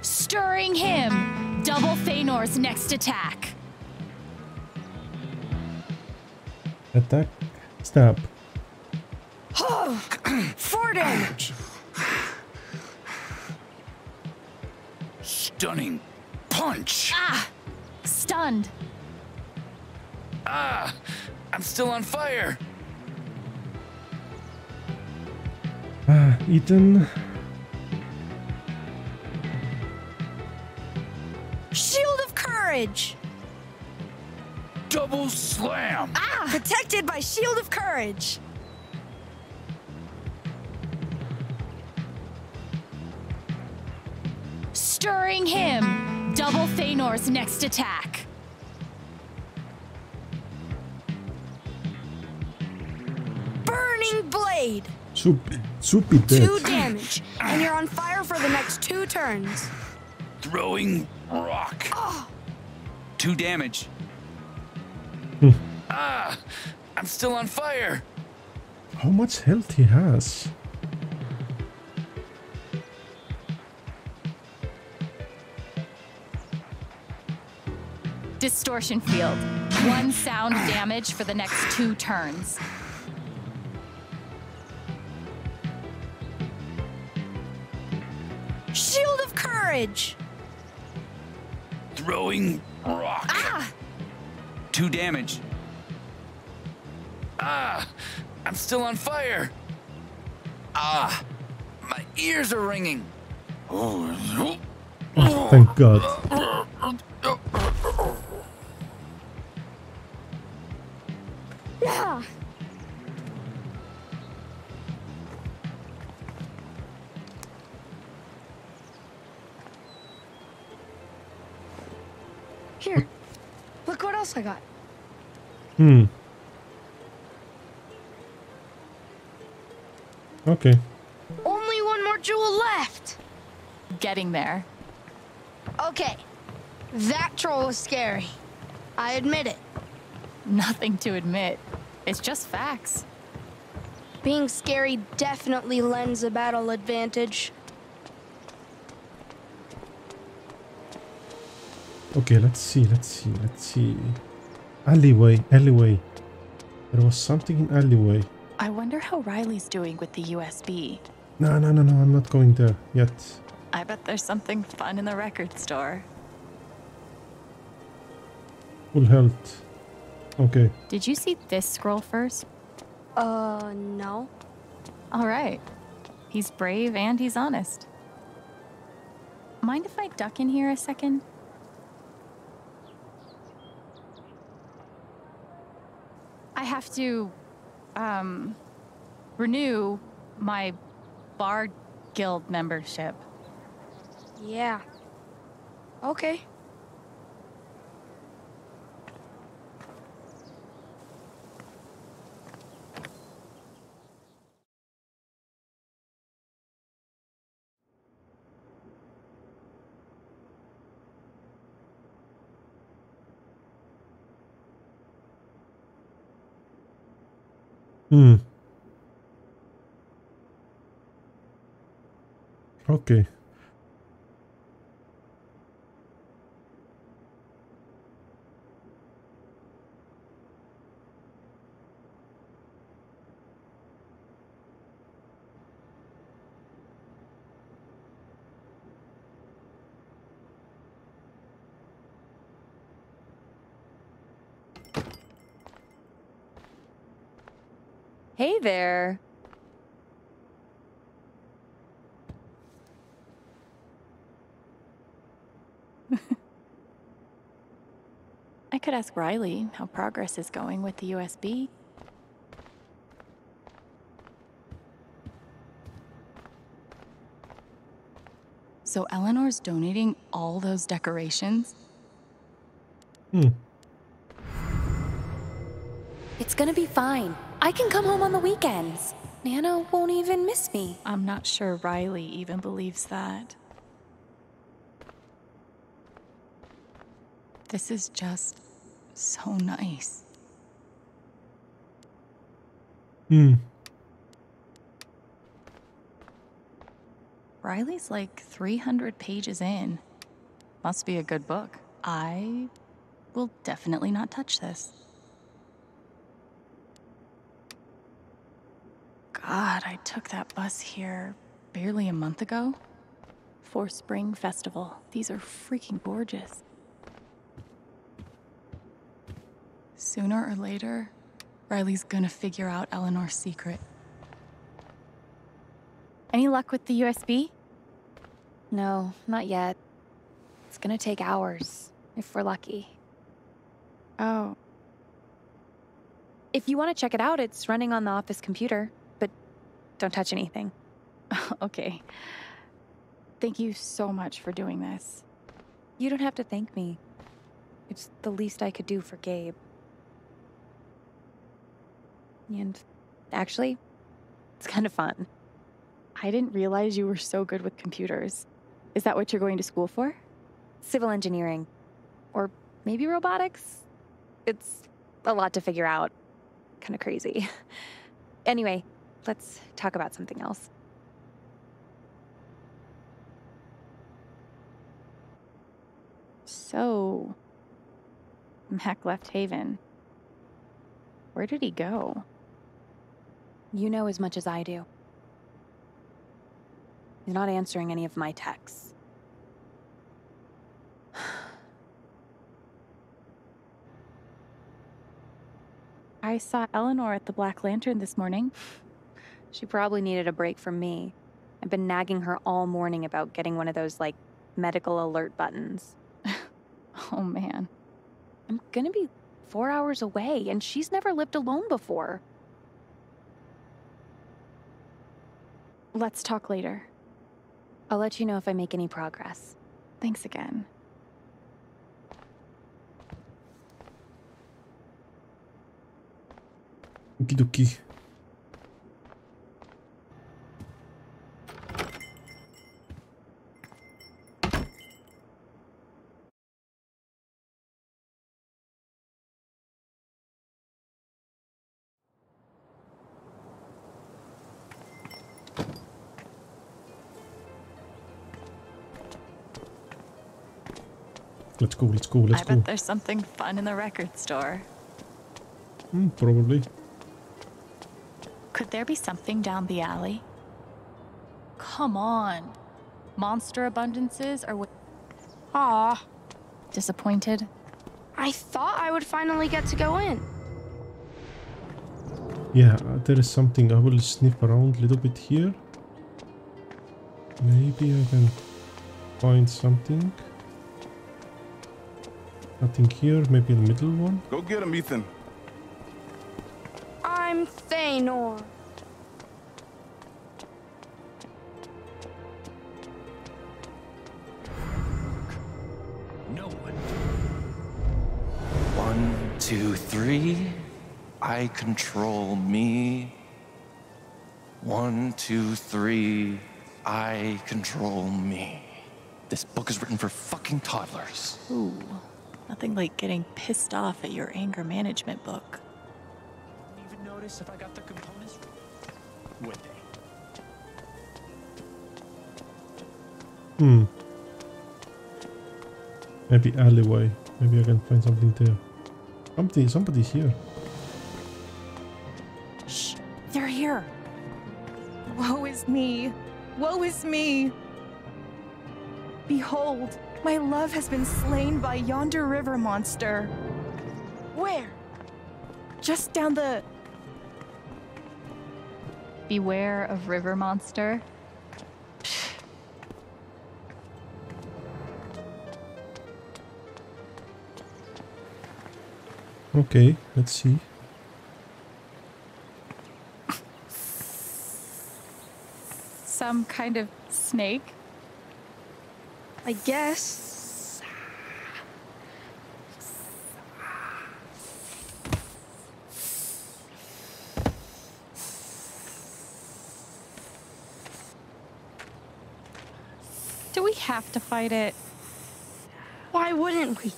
Stirring him. Double Thanor's next attack. Attack. Stop. Oh, 4 damage. Stunning punch. Stunned. I'm still on fire. Ethan. Shield of courage. Double slam. Protected by shield of courage. Stirring him. Double Thanor's next attack. Burning blade. Soupy 2 damage, and you're on fire for the next 2 turns. Throwing rock. 2 damage. I'm still on fire. How much health he has? Distortion field. 1 sound damage for the next 2 turns. Shield of courage. Throwing rock. 2 damage. I'm still on fire. My ears are ringing. Oh, thank God. Here, look what else I got. Okay. Only 1 more jewel left. Getting there. Okay, that troll was scary. I admit it. Nothing to admit. It's just facts. Being scary definitely lends a battle advantage. Okay, let's see. Alleyway. There was something in alleyway. I wonder how Riley's doing with the USB. No, I'm not going there yet. I bet there's something fun in the record store. Full health. Okay. Did you see this scroll first? No. All right. He's brave and he's honest. Mind if I duck in here a second? I have to renew my Bard Guild membership. Yeah. Okay. Okay. Hey there. I could ask Riley how progress is going with the USB. So Eleanor's donating all those decorations? It's gonna be fine. I can come home on the weekends. Nana won't even miss me. I'm not sure Riley even believes that. This is just so nice. Hmm. Riley's like 300 pages in. Must be a good book. I will definitely not touch this. God, I took that bus here barely a month ago for Spring Festival. These are freaking gorgeous. Sooner or later, Riley's gonna figure out Eleanor's secret. Any luck with the USB? No, not yet. It's gonna take hours, if we're lucky. Oh. If you want to check it out, it's running on the office computer, but don't touch anything. Okay. Thank you so much for doing this. You don't have to thank me. It's the least I could do for Gabe. And actually, it's kind of fun. I didn't realize you were so good with computers. Is that what you're going to school for? Civil engineering. Or maybe robotics? It's a lot to figure out. Kind of crazy. Anyway, let's talk about something else. So, Mac left Haven. Where did he go? You know as much as I do. He's not answering any of my texts. I saw Eleanor at the Black Lantern this morning. She probably needed a break from me. I've been nagging her all morning about getting one of those, like, medical alert buttons. Oh, man. I'm gonna be 4 hours away, and she's never lived alone before. Let's talk later. I'll let you know if I make any progress. Thanks again. Okie dokie. Let's go, let's go, let's go. I bet there's something fun in the record store. Probably. Could there be something down the alley? Come on. Monster abundances are what... Aw. Disappointed? I thought I would finally get to go in. Yeah, there is something. I will sniff around a little bit here. Maybe I can find something. Nothing here, maybe the middle one. Go get him, Ethan. I'm Thanor. No one. 1, 2, 3. I control me. 1, 2, 3. I control me. This book is written for fucking toddlers. Ooh. Nothing like getting pissed off at your anger management book. Didn't even notice if I got the components. Would they? Hmm. Maybe alleyway. Maybe I can find something there. Somebody's here. Shh. They're here. Woe is me. Woe is me. Behold. My love has been slain by yonder river monster. Where? Just down the... Beware of river monster. Okay, let's see. Some kind of snake? I guess. have to fight it. Why wouldn't we?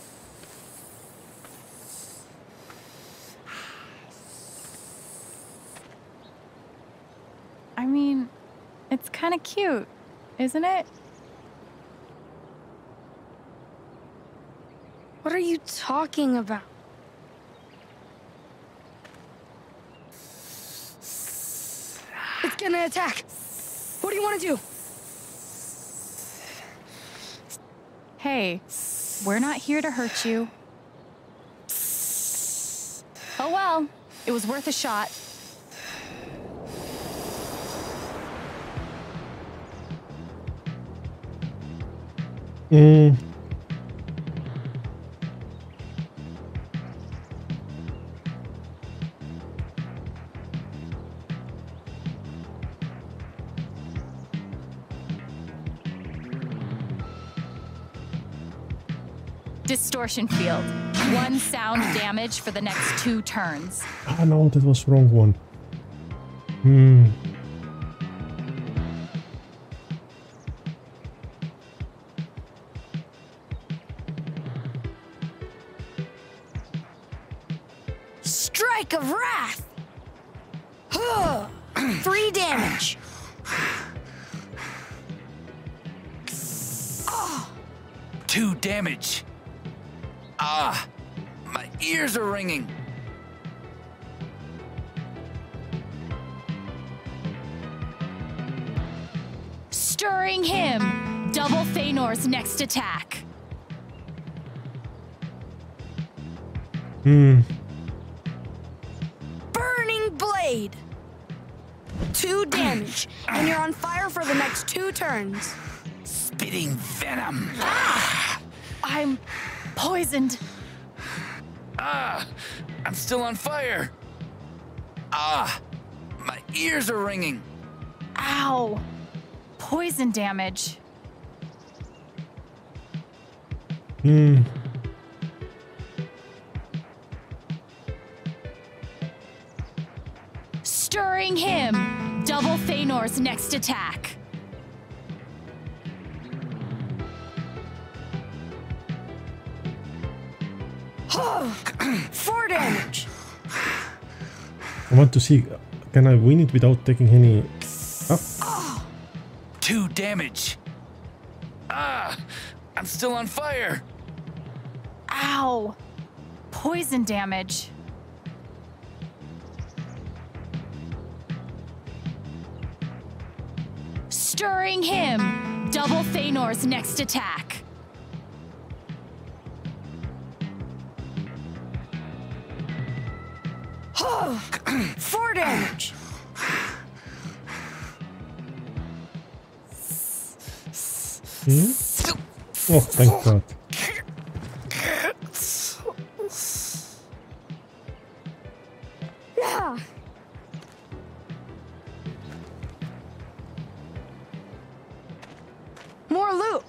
I mean, it's kind of cute, isn't it? What are you talking about? It's gonna attack. What do you want to do? Hey, we're not here to hurt you. Oh well, it was worth a shot. Distortion field. One sound damage for the next 2 turns. Ah no, that was the wrong one. Strike of wrath. 3 damage. Oh. 2 damage. Ah, my ears are ringing. Stirring him. Double Thanor's next attack. Burning blade. 2 damage, and you're on fire for the next 2 turns. Spitting venom. Ah, I'm poisoned. Ah, I'm still on fire. Ah, my ears are ringing. Ow, poison damage. Stirring him. Double Thanor's next attack. Oh, 4 damage. I want to see, can I win it without taking any? Oh. 2 damage. Ah, I'm still on fire. Ow, poison damage. Stirring him. Double Thanor's next attack. Oh, 4 damage. Oh, thank God. Yeah. More loot.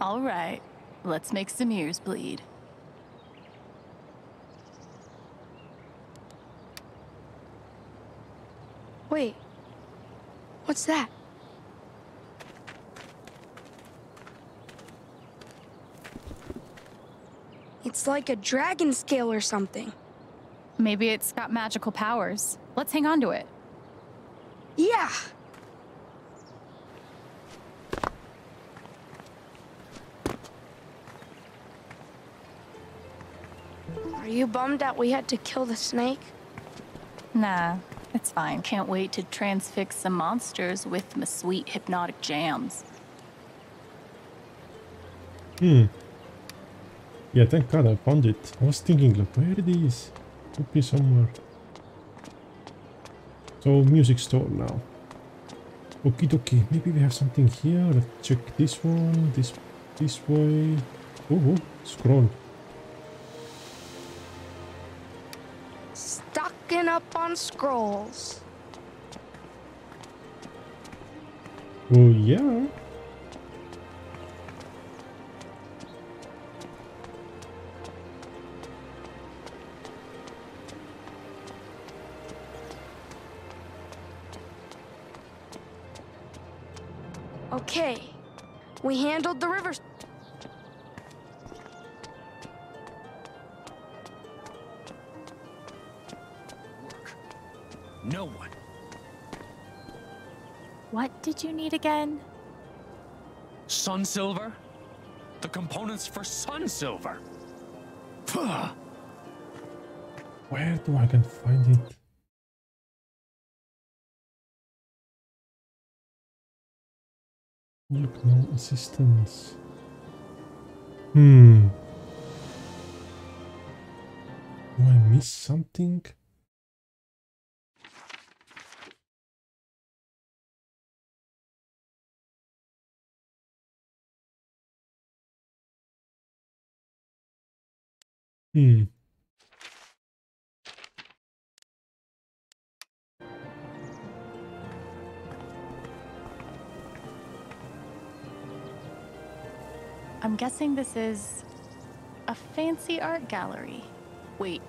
All right, let's make some ears bleed. Wait, what's that? It's like a dragon scale or something. Maybe it's got magical powers. Let's hang on to it. Yeah. Are you bummed that we had to kill the snake? Nah. It's fine. Can't wait to transfix some monsters with my sweet hypnotic jams. Yeah, thank God I found it. I was thinking, like, where it is? Could be somewhere. So, music store now. Okie dokie. Maybe we have something here. Let's check this one. This way. Oh, scroll. Up on scrolls. Well, yeah. okay. We handled the river. No one. What did you need again? Sun silver? The components for sun silver. Pugh. Where do I can find it? Look, no assistance. Do I miss something? I'm guessing this is a fancy art gallery. Wait,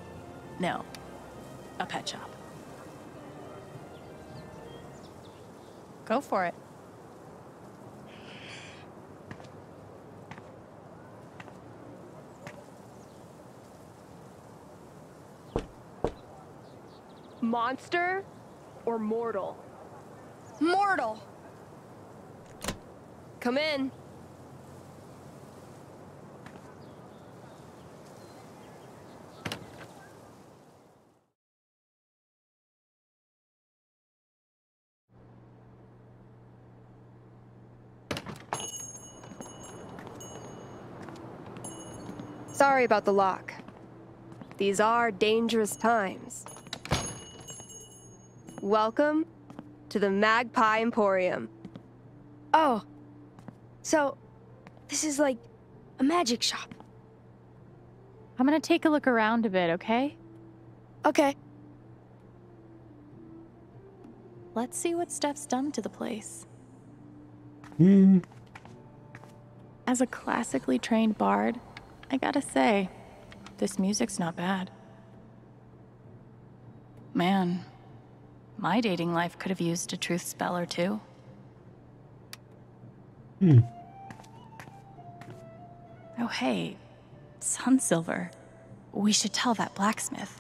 no, a pet shop. Go for it. Monster or mortal? Mortal. Come in. Sorry about the lock. These are dangerous times. Welcome to the Magpie Emporium. Oh, so this is like a magic shop. I'm gonna take a look around a bit, okay? Okay. Let's see what Steph's done to the place. As a classically trained bard, I gotta say, this music's not bad. Man, my dating life could have used a truth spell or two. Oh hey, Sunsilver. We should tell that blacksmith.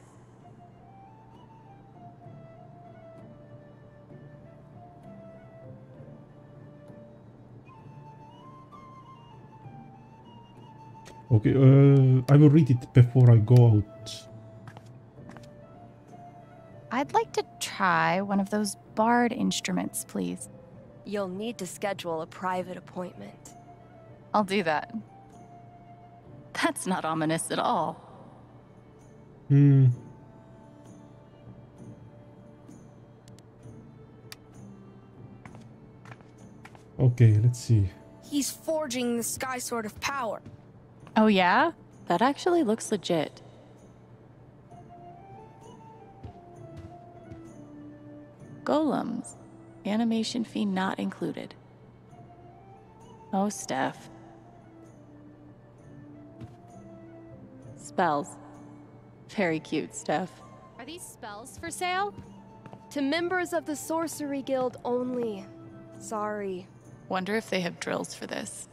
Okay, I will read it before I go out. I'd like to try one of those bard instruments, please. You'll need to schedule a private appointment. I'll do that. That's not ominous at all. Okay, let's see. He's forging the Sky Sword of Power. Oh yeah? That actually looks legit. Golems. Animation fee not included. Oh, Steph. Spells. Very cute, Steph. Are these spells for sale? To members of the Sorcery Guild only. Sorry. Wonder if they have drills for this.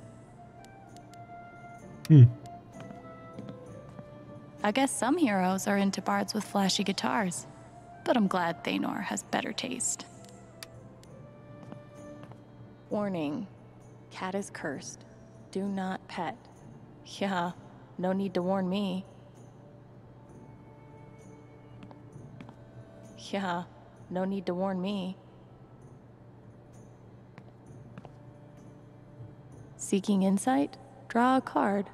I guess some heroes are into bards with flashy guitars, but I'm glad Thanor has better taste. Warning. Cat is cursed. Do not pet. Yeah, no need to warn me. Yeah, no need to warn me. Seeking insight? Draw a card.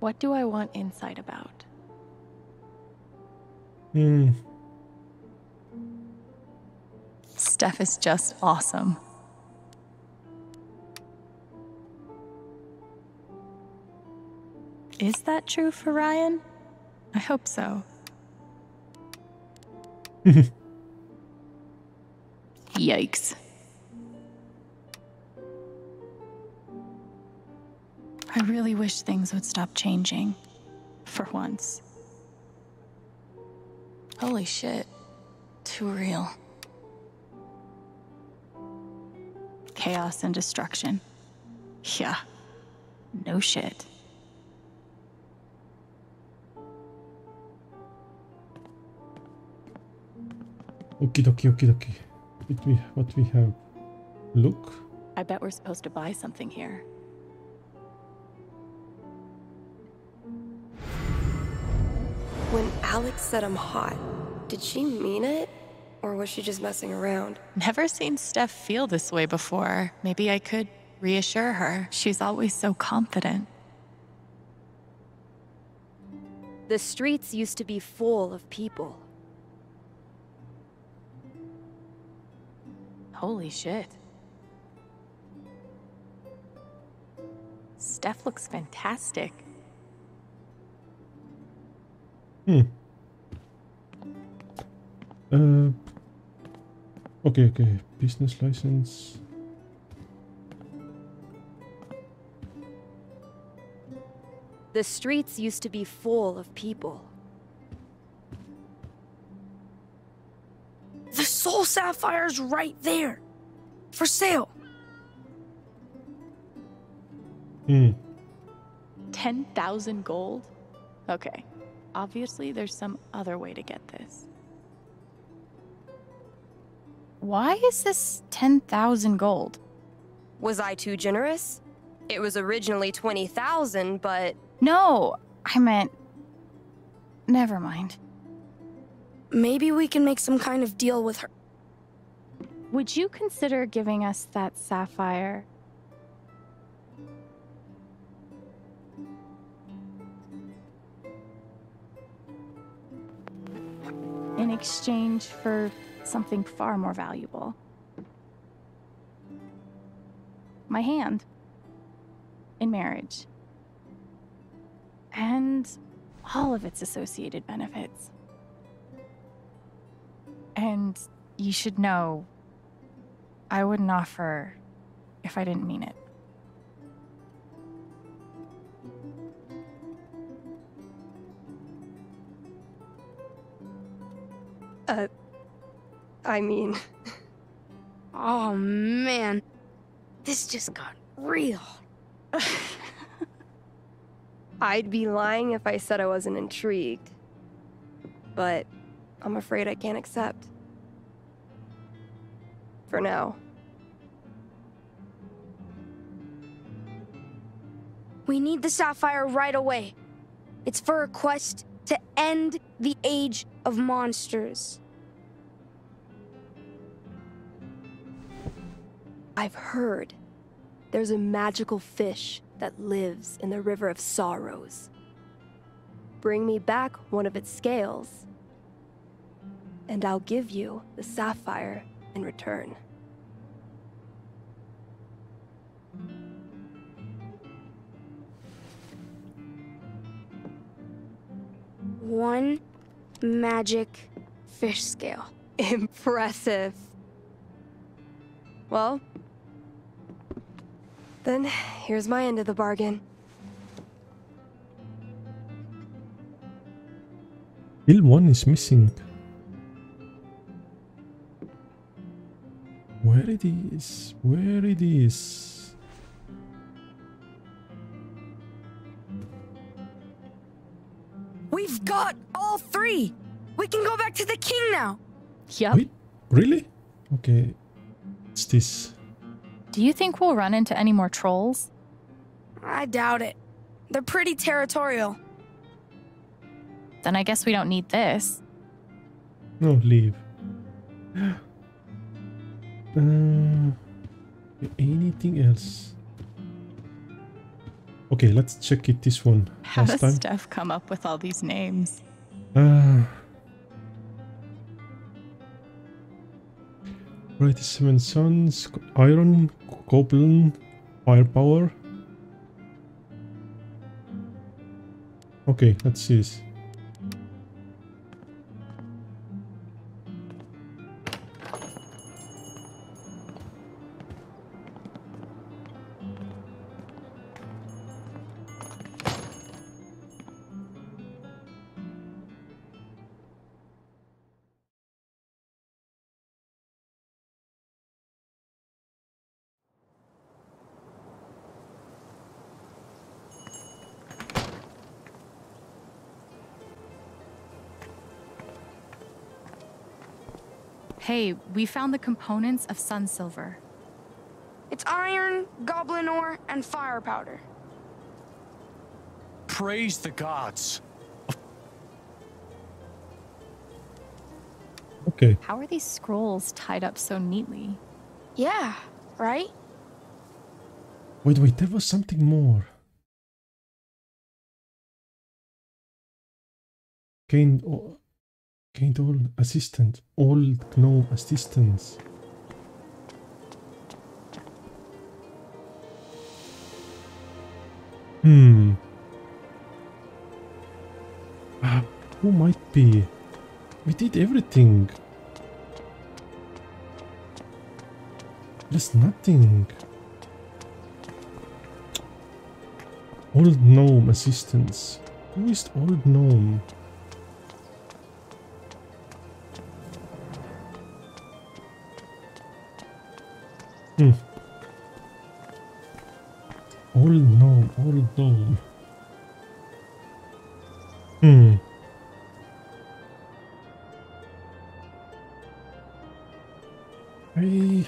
What do I want insight about? Steph is just awesome. Is that true for Ryan? I hope so. Yikes. I really wish things would stop changing. For once. Holy shit. Too real. chaos and destruction. Yeah, no shit. Okie dokie, okie dokie. What we have? Look. I bet we're supposed to buy something here. When Alex said I'm hot, did she mean it? Or was she just messing around? Never seen Steph feel this way before. Maybe I could reassure her. She's always so confident. The streets used to be full of people. Holy shit. Steph looks fantastic. Okay, okay. Business license. The streets used to be full of people. The soul sapphire's right there. For sale. 10,000 gold? Okay. Obviously, there's some other way to get this. Why is this 10,000 gold? Was I too generous? It was originally 20,000, but... No, I meant... Never mind. Maybe we can make some kind of deal with her. Would you consider giving us that sapphire? In exchange for... something far more valuable. My hand. In marriage. And all of its associated benefits. And you should know, I wouldn't offer if I didn't mean it. I mean... Oh, man. This just got real. I'd be lying if I said I wasn't intrigued. But I'm afraid I can't accept. For now. We need the sapphire right away. It's for a quest to end the age of monsters. I've heard there's a magical fish that lives in the River of Sorrows. Bring me back one of its scales, and I'll give you the sapphire in return. One magic fish scale. Impressive. Well... Then, here's my end of the bargain. Still one is missing. Where it is? Where it is? We've got all three! We can go back to the king now! Yep. Wait, really? Okay. It's this. Do you think we'll run into any more trolls? I doubt it. They're pretty territorial. Then I guess we don't need this. No, leave. Anything else? Okay, let's check it this one. How does Steph come up with all these names? Right, Seven Sons, Iron, Goblin, Firepower. Okay, let's see this. Hey, we found the components of Sunsilver. It's iron, goblin ore, and fire powder. Praise the gods. Okay. How are these scrolls tied up so neatly? Yeah, right? Wait, there was something more. Gained all assistance, old gnome assistance. Who might be? We did everything. There's nothing. Old gnome assistance. Who is the old gnome? Old gnome. I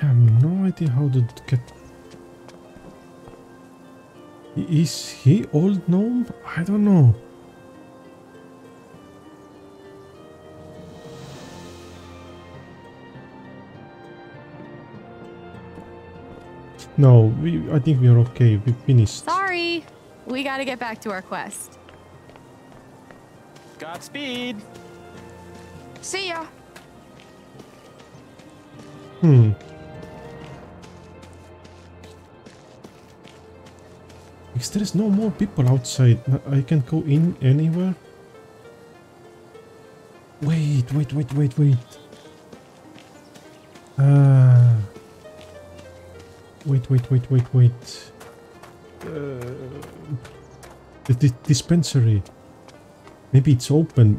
have no idea how to get. Is he old gnome? I don't know. No, I think we're okay. We finished. Sorry, we gotta get back to our quest. Godspeed. See ya. Because there is no more people outside. I can go in anywhere. Wait. Wait. The dispensary. Maybe it's open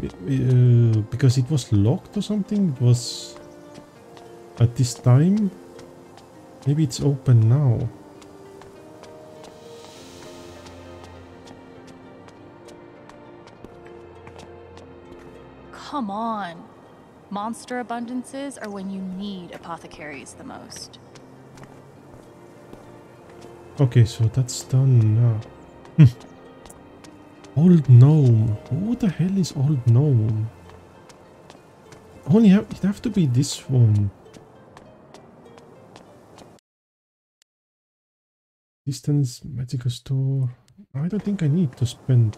because it was locked or something. It was at this time. Maybe it's open now. Come on. Monster abundances are when you need apothecaries the most. Okay, so that's done now. Old gnome. Who the hell is old gnome? It'd have to be this one. Distance, magical store. I don't think I need to spend.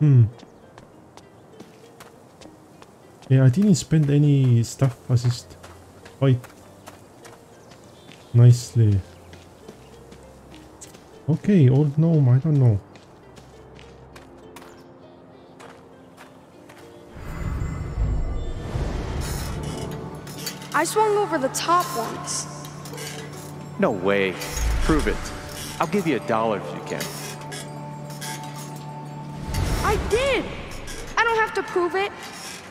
Yeah, I didn't spend any stuff assist quite nicely. Okay, old gnome, I don't know. I swung over the top once. No way. Prove it. I'll give you $1 if you can. I did! I don't have to prove it.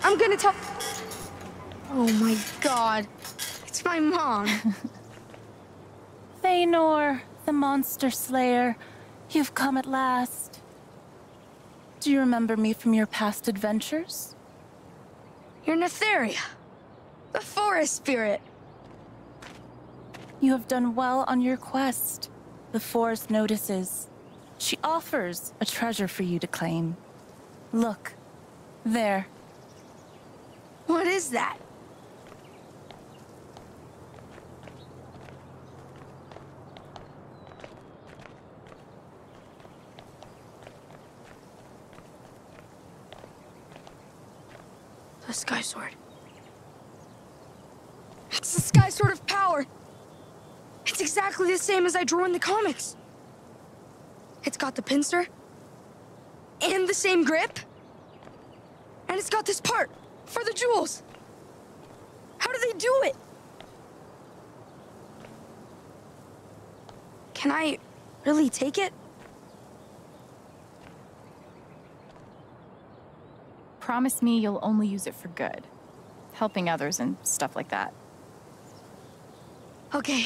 I'm gonna tell... Oh my god. It's my mom. Thanor. The monster slayer, you've come at last. Do you remember me from your past adventures? You're Netheria, the forest spirit. You have done well on your quest. The forest notices. She offers a treasure for you to claim. Look, there. What is that? The Sky Sword. It's the Sky Sword of Power! It's exactly the same as I drew in the comics! It's got the pincer, and the same grip, and it's got this part for the jewels! How do they do it? Can I really take it? Promise me you'll only use it for good. Helping others and stuff like that. Okay.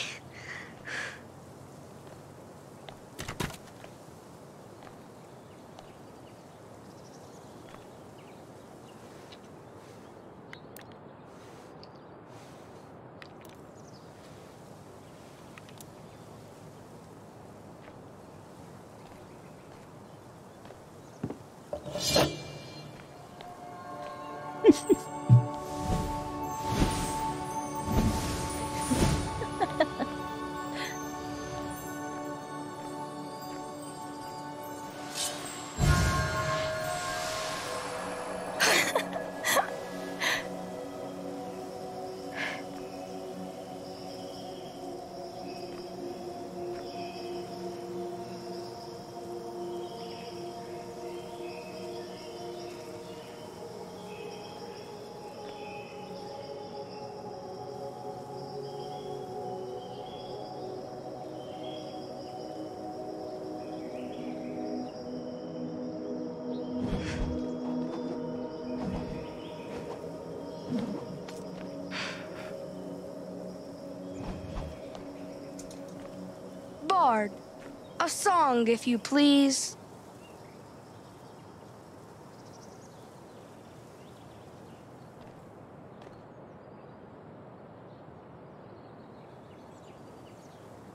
A song, if you please.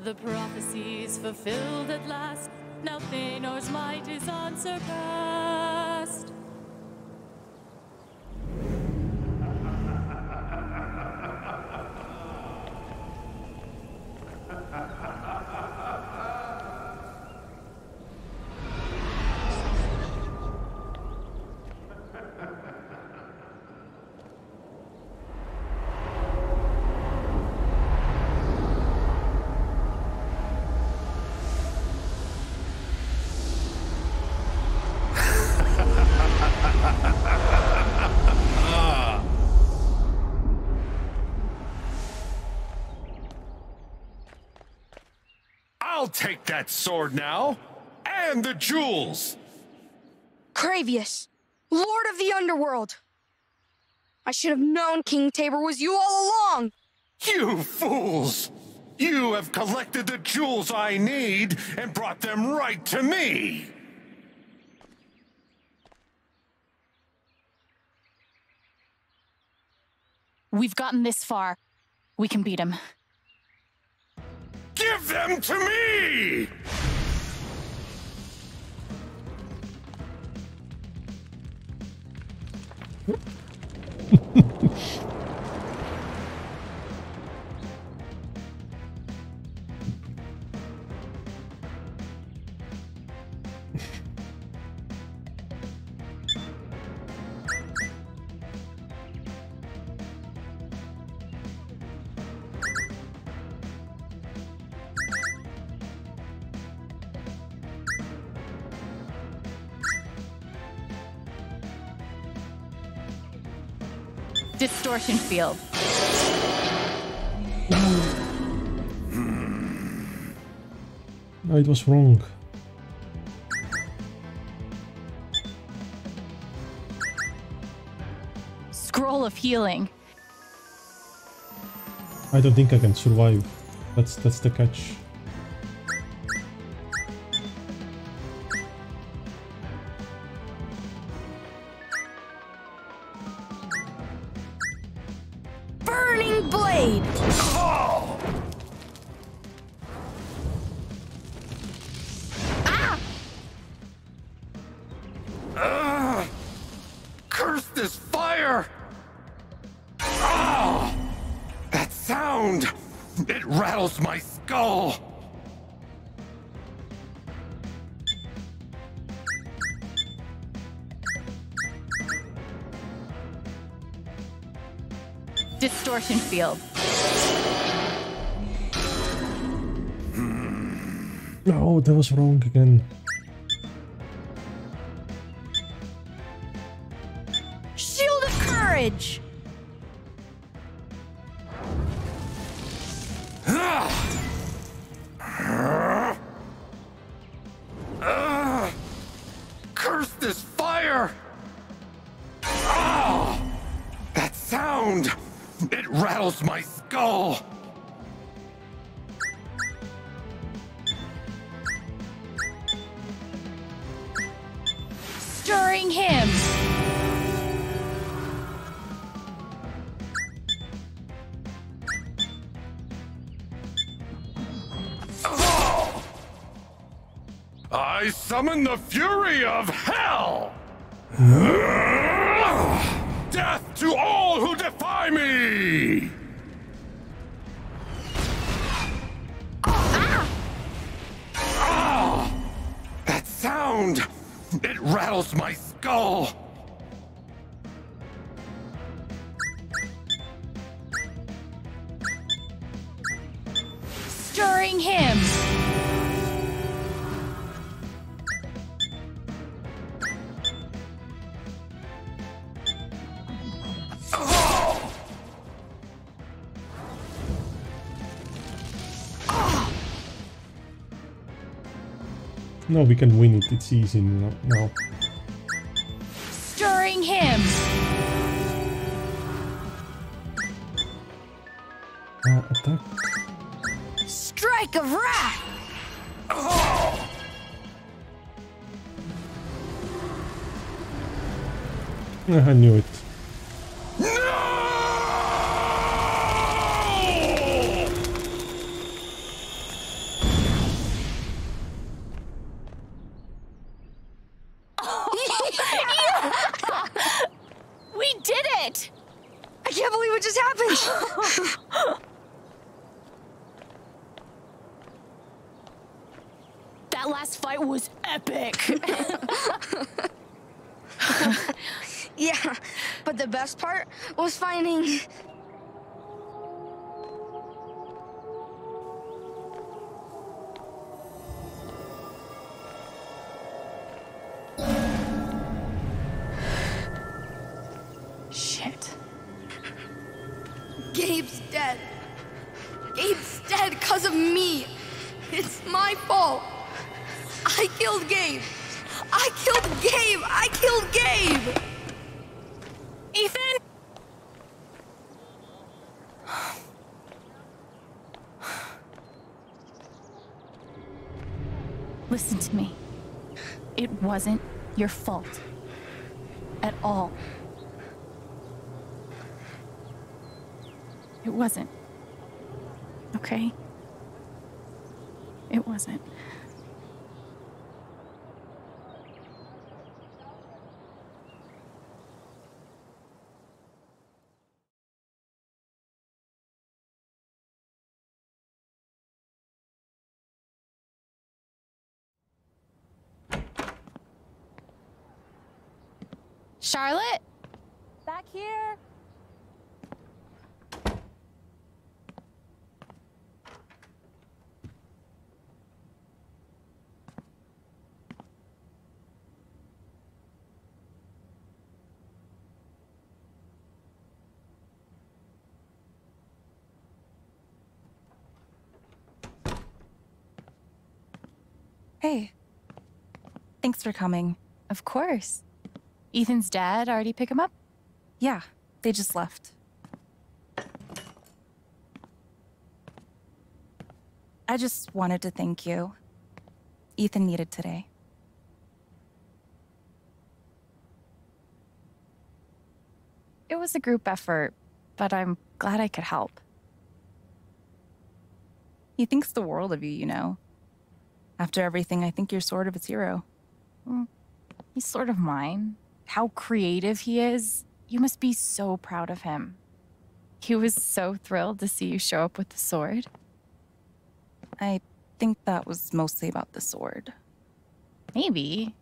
The prophecies fulfilled at last. Now Thanor's might is unsurpassed. Take that sword now, and the jewels! Cravius, Lord of the Underworld! I should have known King Tabor was you all along! You fools! You have collected the jewels I need and brought them right to me! We've gotten this far. We can beat him. Give them to me! Distortion field. No, it was wrong. Scroll of healing. I don't think I can survive. That's the catch. Distortion field. No, that was wrong again. Shield of courage. Curse this fire. That sound. It rattles my skull! Stirring him! Oh! I summon the fury of hell! Death to all who defy me! Ah! Ah! That sound! It rattles my skull! Stirring hymns! No, we can win it. It's easy now. Stirring hymns. Attack. Strike of wrath. Oh. I knew it. Was finding shit. Gabe's dead. Gabe's dead because of me. It's my fault. I killed Gabe. I killed Gabe. I killed Gabe. Ethan. Listen to me. It wasn't your fault. At all. It wasn't. Okay? It wasn't. Charlotte? Back here. Hey. Thanks for coming. Of course. Ethan's dad already pick him up? Yeah, they just left. I just wanted to thank you. Ethan needed today. It was a group effort, but I'm glad I could help. He thinks the world of you, you know. After everything, I think you're sort of his hero. He's sort of mine. How creative he is. You must be so proud of him. He was so thrilled to see you show up with the sword. I think that was mostly about the sword. Maybe.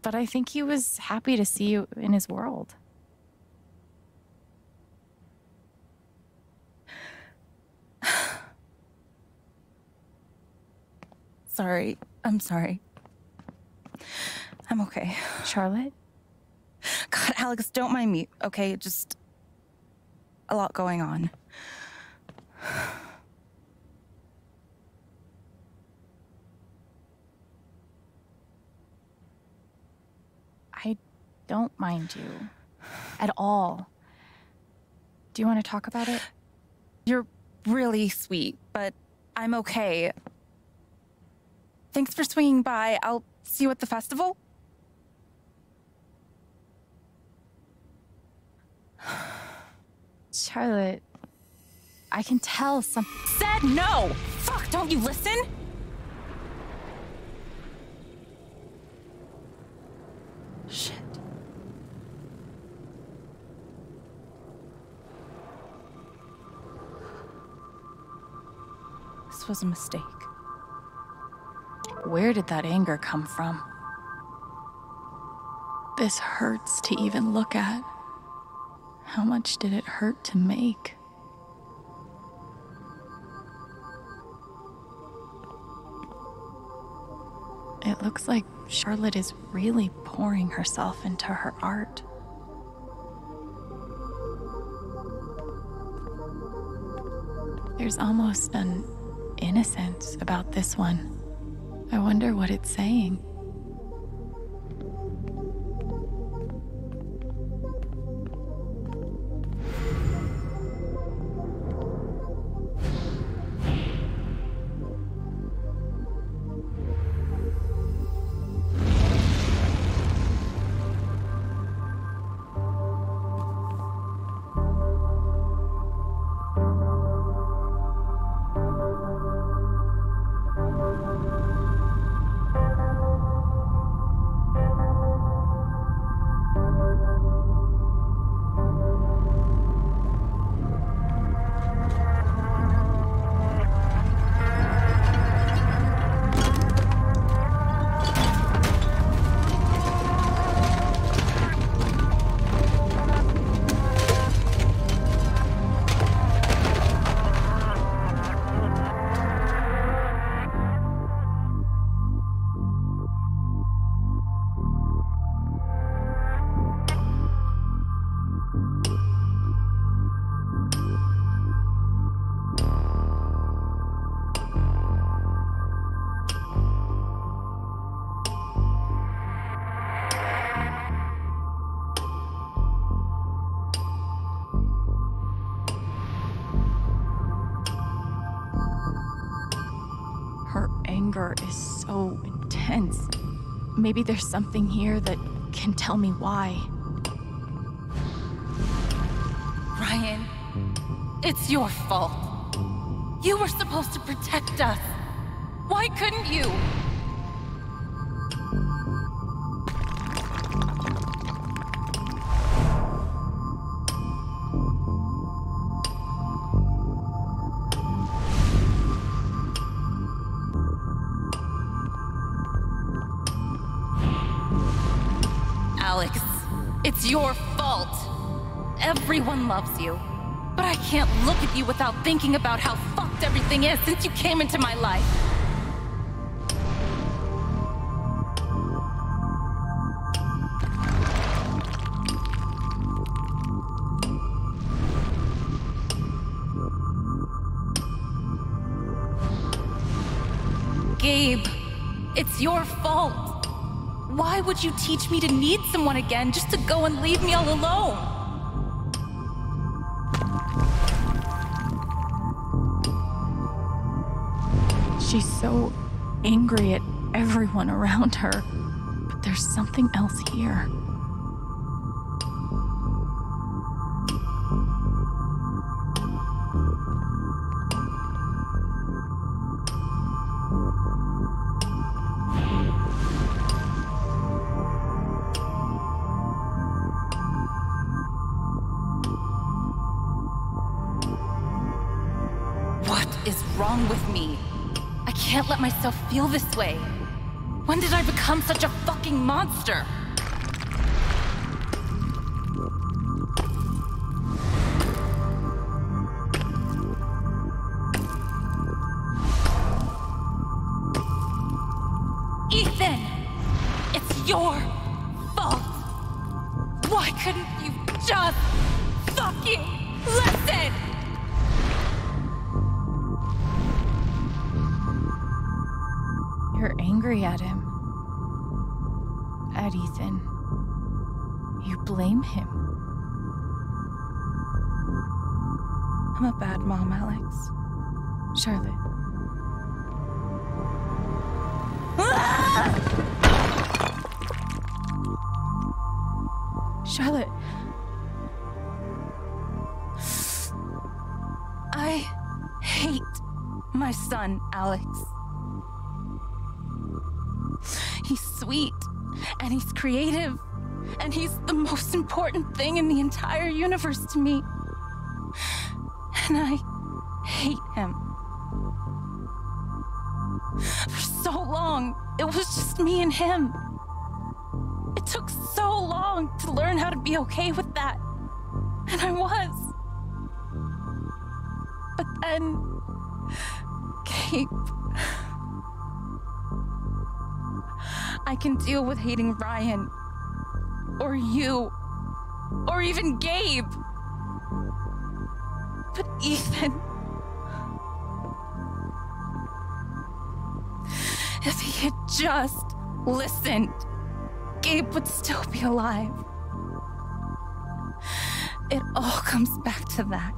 But I think he was happy to see you in his world. Sorry. I'm sorry. I'm okay. Charlotte? God, Alex, don't mind me, okay? Just a lot going on. I don't mind you at all. Do you want to talk about it? You're really sweet, but I'm okay. Thanks for swinging by. I'll see you at the festival. Charlotte, I can tell something. Said no! Fuck, don't you listen? Shit. This was a mistake. Where did that anger come from? This hurts to even look at. How much did it hurt to make? It looks like Charlotte is really pouring herself into her art. There's almost an innocence about this one. I wonder what it's saying. Is so intense. Maybe there's something here that can tell me why. Ryan, it's your fault. You were supposed to protect us. Why couldn't you? It's your fault. Everyone loves you, but I can't look at you without thinking about how fucked everything is since you came into my life. Gabe, it's your fault. Why would you teach me to need someone again just to go and leave me all alone? She's so angry at everyone around her, but there's something else here. Myself feel this way. When did I become such a fucking monster? Ethan, it's your fault. Why couldn't you just fucking listen? You're angry at him, at Ethan. You blame him. I'm a bad mom, Alex. Charlotte. Ah! Charlotte. I hate my son, Alex. Sweet, and he's creative, and he's the most important thing in the entire universe to me. And I hate him. long. It was just me and him. It took so long to learn how to be okay with that. And I was. But then... Gabe... I can deal with hating Ryan. Or you. Or even Gabe. But Ethan... If he had just listened, Gabe would still be alive. It all comes back to that.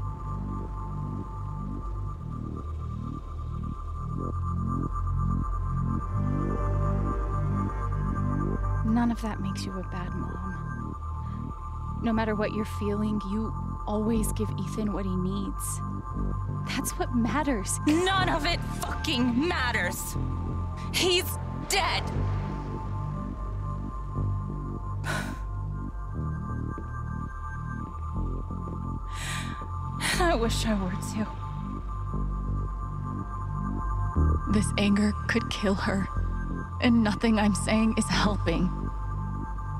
None of that makes you a bad mom. No matter what you're feeling, you always give Ethan what he needs. That's what matters. None of it fucking matters! He's dead! I wish I were too. This anger could kill her, and nothing I'm saying is helping.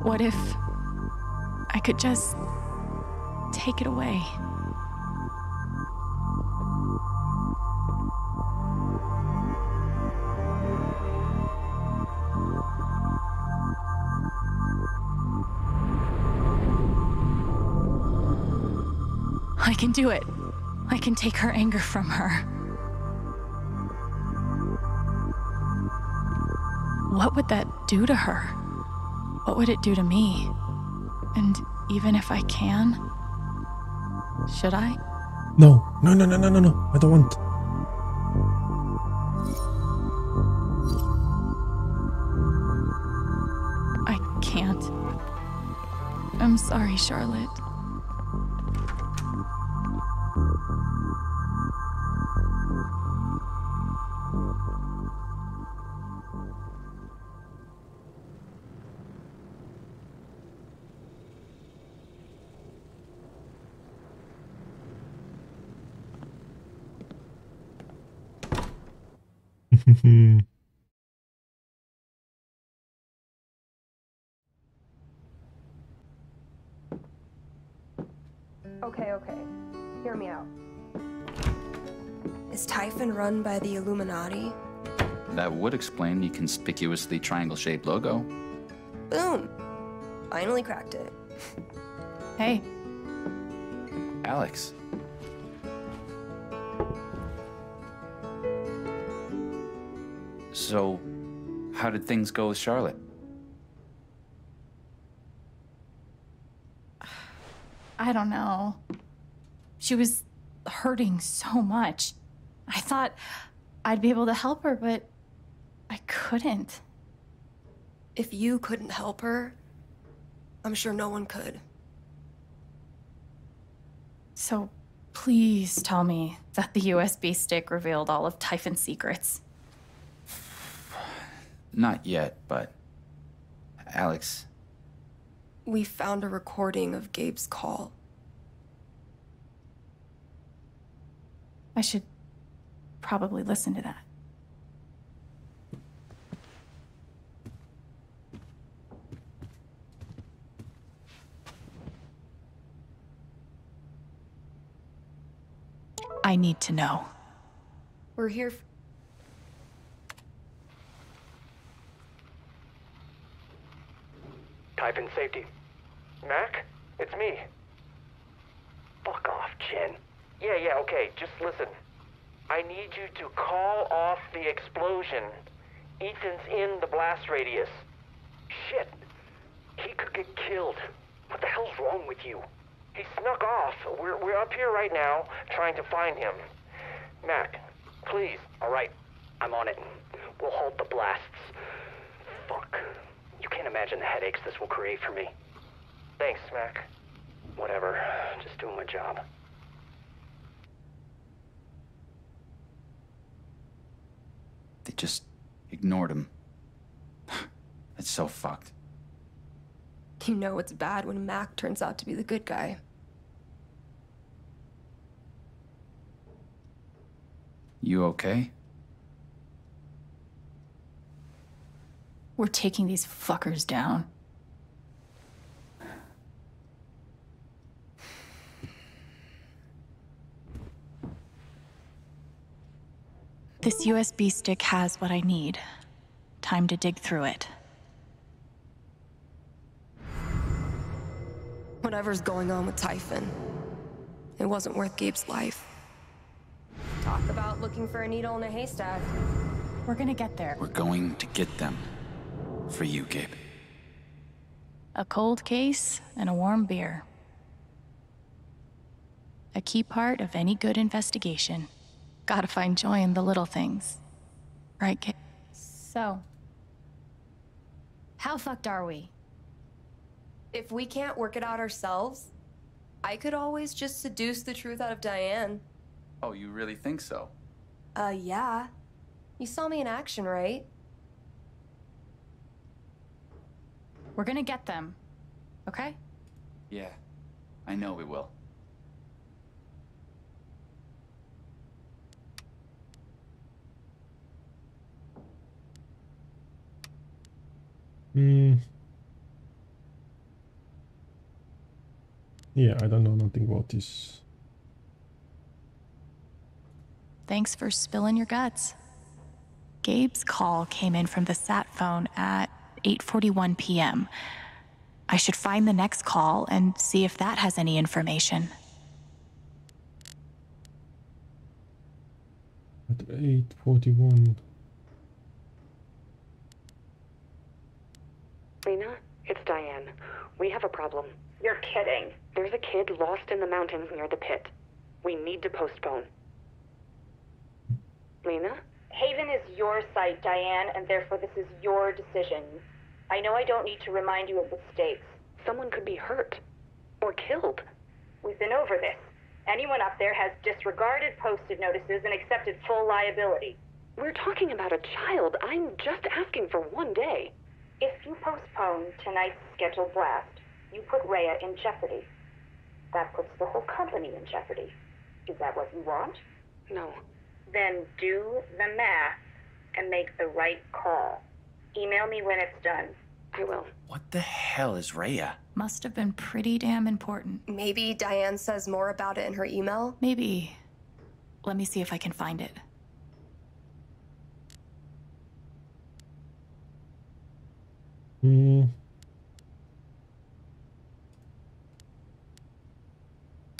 What if I could just take it away? I can do it. I can take her anger from her. What would that do to her? What would it do to me? And even if I can, should I? No, no, no, no, no, no, no. I don't want. I can't. I'm sorry, Charlotte. Okay. Hear me out. Is Typhon run by the Illuminati? That would explain the conspicuously triangle-shaped logo. Boom! Finally cracked it. Hey. Alex. So, how did things go with Charlotte? I don't know. She was hurting so much. I thought I'd be able to help her, but I couldn't. If you couldn't help her, I'm sure no one could. So, please tell me that the USB stick revealed all of Typhon's secrets. Not yet, but... Alex... We found a recording of Gabe's call. I should probably listen to that. I need to know. We're here for... Type in safety. Mac, it's me. Fuck off, Chen. Yeah, okay, just listen. I need you to call off the explosion. Ethan's in the blast radius. Shit. He could get killed. What the hell's wrong with you? He snuck off. We're up here right now, trying to find him. Mac, please. Alright, I'm on it. We'll halt the blasts. Fuck. You can't imagine the headaches this will create for me. Thanks, Mac. Whatever. Just doing my job. They just ignored him. That's so fucked. You know it's bad when Mac turns out to be the good guy. You okay? We're taking these fuckers down. This USB stick has what I need. Time to dig through it. Whatever's going on with Typhon, it wasn't worth Gabe's life. Talk about looking for a needle in a haystack. We're gonna get there. We're going to get them. For you, Gabe. A cold case and a warm beer. A key part of any good investigation. Gotta find joy in the little things. Right, Gabe? So, how fucked are we? If we can't work it out ourselves, I could always just seduce the truth out of Diane. Oh, you really think so? Yeah. You saw me in action, right? We're gonna get them, okay? Yeah, I know we will. Yeah, I don't know nothing about this. Thanks for spilling your guts. Gabe's call came in from the sat phone at 8:41 p.m. I should find the next call and see if that has any information. At 8:41. Lena, it's Diane. We have a problem. You're kidding. There's a kid lost in the mountains near the pit. We need to postpone. Lena? Haven is your site, Diane, and therefore this is your decision. I know I don't need to remind you of the stakes. Someone could be hurt. Or killed. We've been over this. Anyone up there has disregarded posted notices and accepted full liability. We're talking about a child. I'm just asking for one day. If you postpone tonight's scheduled blast, you put Rhea in jeopardy. That puts the whole company in jeopardy. Is that what you want? No. Then do the math and make the right call. Email me when it's done. I will. What the hell is Rhea? Must have been pretty damn important. Maybe Diane says more about it in her email? Maybe. Let me see if I can find it.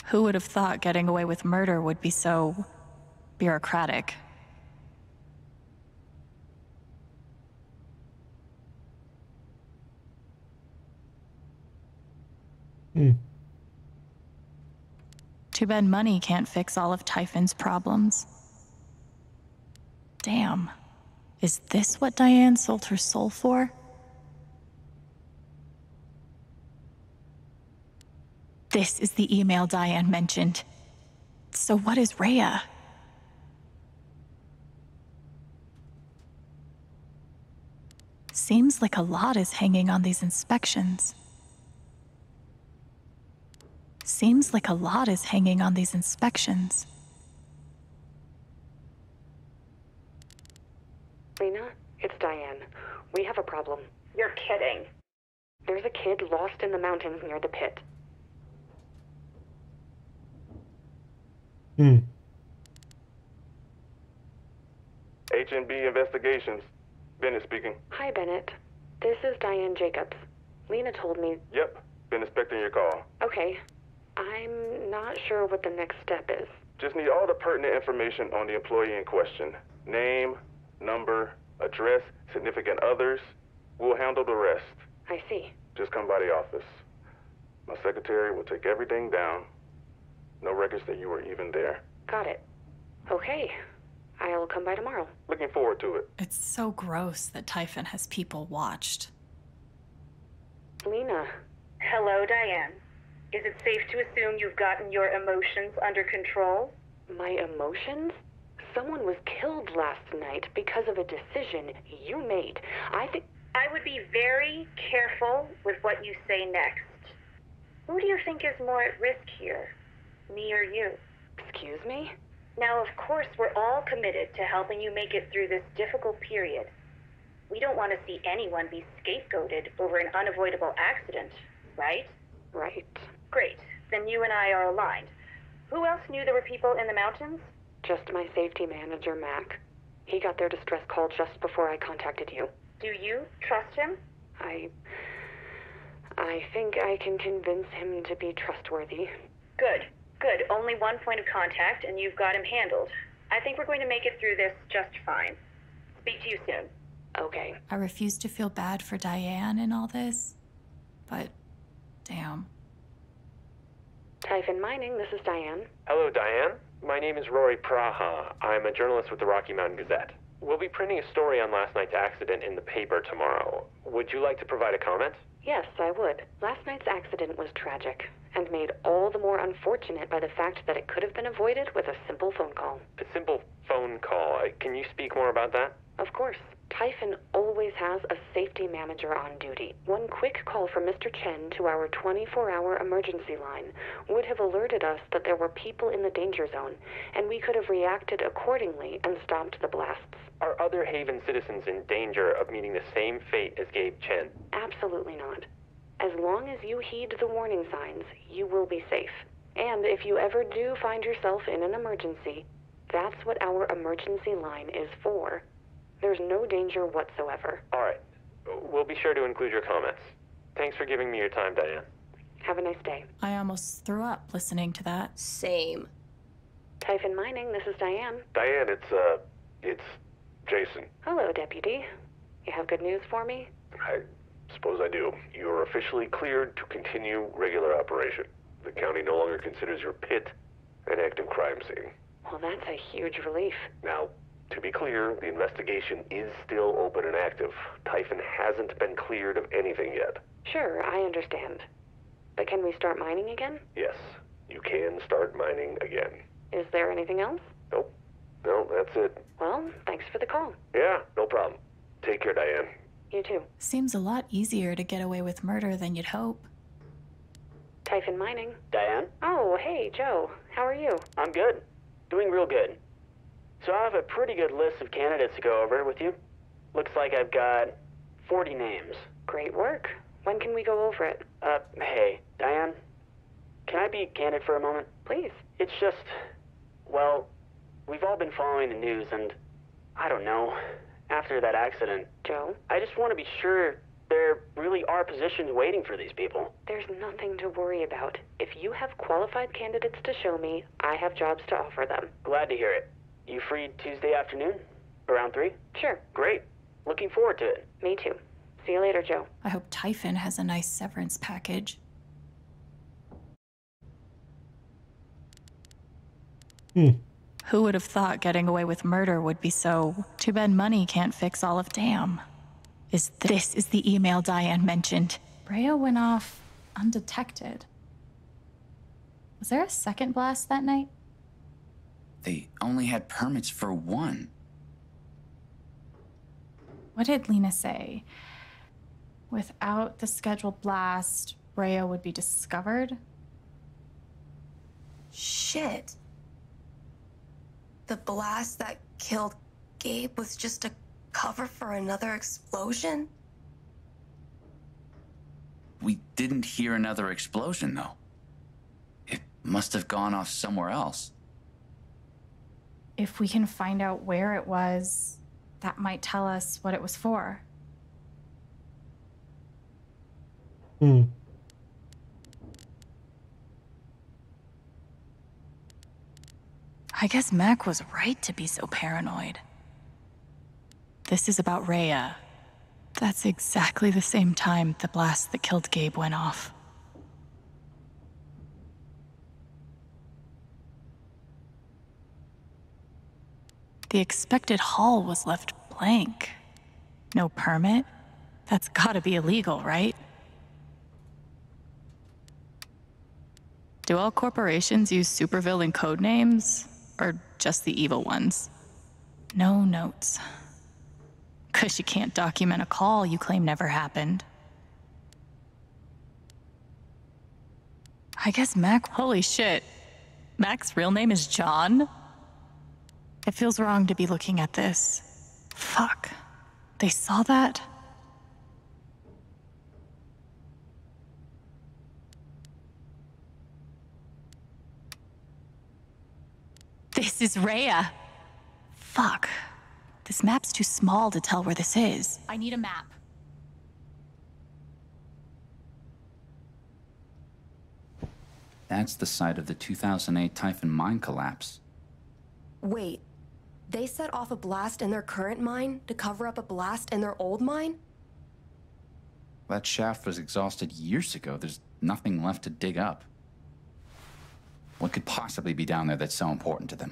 Who would have thought getting away with murder would be so bureaucratic? Too bad money can't fix all of Typhon's problems. Damn. Is this what Diane sold her soul for? This is the email Diane mentioned. So what is Rhea? Seems like a lot is hanging on these inspections. Seems like a lot is hanging on these inspections. Lena, it's Diane. We have a problem. You're kidding. There's a kid lost in the mountains near the pit. H&B Investigations. Bennett speaking. Hi, Bennett. This is Diane Jacobs. Lena told me... Yep. Been expecting your call. Okay. I'm not sure what the next step is. Just need all the pertinent information on the employee in question. Name, number, address, significant others. We'll handle the rest. I see. Just come by the office. My secretary will take everything down. No records that you were even there. Got it. Okay. I'll come by tomorrow. Looking forward to it. It's so gross that Typhon has people watched. Lena. Hello, Diane. Is it safe to assume you've gotten your emotions under control? My emotions? Someone was killed last night because of a decision you made. I would be very careful with what you say next. Who do you think is more at risk here? Me or you? Excuse me? Now, of course, we're all committed to helping you make it through this difficult period. We don't want to see anyone be scapegoated over an unavoidable accident, right? Right. Great. Then you and I are aligned. Who else knew there were people in the mountains? Just my safety manager, Mac. He got their distress call just before I contacted you. Do you trust him? I think I can convince him to be trustworthy. Good. Good. Only one point of contact, and you've got him handled. I think we're going to make it through this just fine. Speak to you soon. Okay. I refuse to feel bad for Diane in all this, but damn. Typhon Mining, this is Diane. Hello, Diane. My name is Rory Praha. I'm a journalist with the Rocky Mountain Gazette. We'll be printing a story on last night's accident in the paper tomorrow. Would you like to provide a comment? Yes, I would. Last night's accident was tragic, and made all the more unfortunate by the fact that it could have been avoided with a simple phone call. A simple phone call? Can you speak more about that? Of course. Typhon always has a safety manager on duty. One quick call from Mr. Chen to our 24-hour emergency line would have alerted us that there were people in the danger zone, and we could have reacted accordingly and stopped the blasts. Are other Haven citizens in danger of meeting the same fate as Gabe Chen? Absolutely not. As long as you heed the warning signs, you will be safe. And if you ever do find yourself in an emergency, that's what our emergency line is for. There's no danger whatsoever. All right. We'll be sure to include your comments. Thanks for giving me your time, Diane. Have a nice day. I almost threw up listening to that. Same. Typhon Mining, this is Diane. Diane, it's Jason. Hello, Deputy. You have good news for me? I suppose I do. You are officially cleared to continue regular operation. The county no longer considers your pit an active crime scene. Well, that's a huge relief. Now, to be clear, the investigation is still open and active. Typhon hasn't been cleared of anything yet. Sure, I understand. But can we start mining again? Yes, you can start mining again. Is there anything else? Nope. No, that's it. Well, thanks for the call. Yeah, no problem. Take care, Diane. You too. Seems a lot easier to get away with murder than you'd hope. Typhon Mining. Diane? Oh, hey, Joe. How are you? I'm good. Doing real good. So I have a pretty good list of candidates to go over with you. Looks like I've got 40 names. Great work. When can we go over it? Hey, Diane, can I be candid for a moment? Please. It's just, well, we've all been following the news and, I don't know, after that accident. Joe? I just want to be sure there really are positions waiting for these people. There's nothing to worry about. If you have qualified candidates to show me, I have jobs to offer them. Glad to hear it. You free Tuesday afternoon? Around 3? Sure. Great. Looking forward to it. Me too. See you later, Joe. I hope Typhon has a nice severance package. Who would have thought getting away with murder would be so... Too bad money can't fix all of damn. This is the email Diane mentioned. Rhea went off undetected. Was there a second blast that night? They only had permits for one. What did Lena say? Without the scheduled blast, Rhea would be discovered? Shit. The blast that killed Gabe was just a cover for another explosion? We didn't hear another explosion, though. It must have gone off somewhere else. If we can find out where it was, that might tell us what it was for. I guess Mac was right to be so paranoid. This is about Rhea. That's exactly the same time the blast that killed Gabe went off. The expected haul was left blank. No permit? That's gotta be illegal, right? Do all corporations use supervillain code names, or just the evil ones? No notes. 'Cause you can't document a call you claim never happened. I guess Mac... Holy shit. Mac's real name is John? It feels wrong to be looking at this. Fuck. They saw that? This is Rhea. Fuck. This map's too small to tell where this is. I need a map. That's the site of the 2008 Typhon mine collapse. Wait. They set off a blast in their current mine to cover up a blast in their old mine? That shaft was exhausted years ago. There's nothing left to dig up. What could possibly be down there that's so important to them?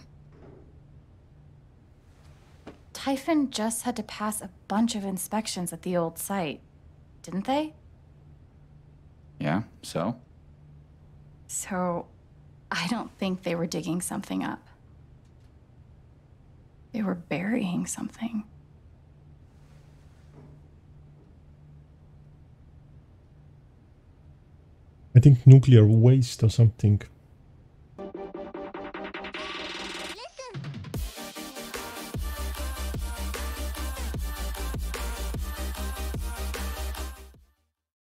Typhon just had to pass a bunch of inspections at the old site, didn't they? Yeah, so? So, I don't think they were digging something up. They were burying something. I think nuclear waste or something.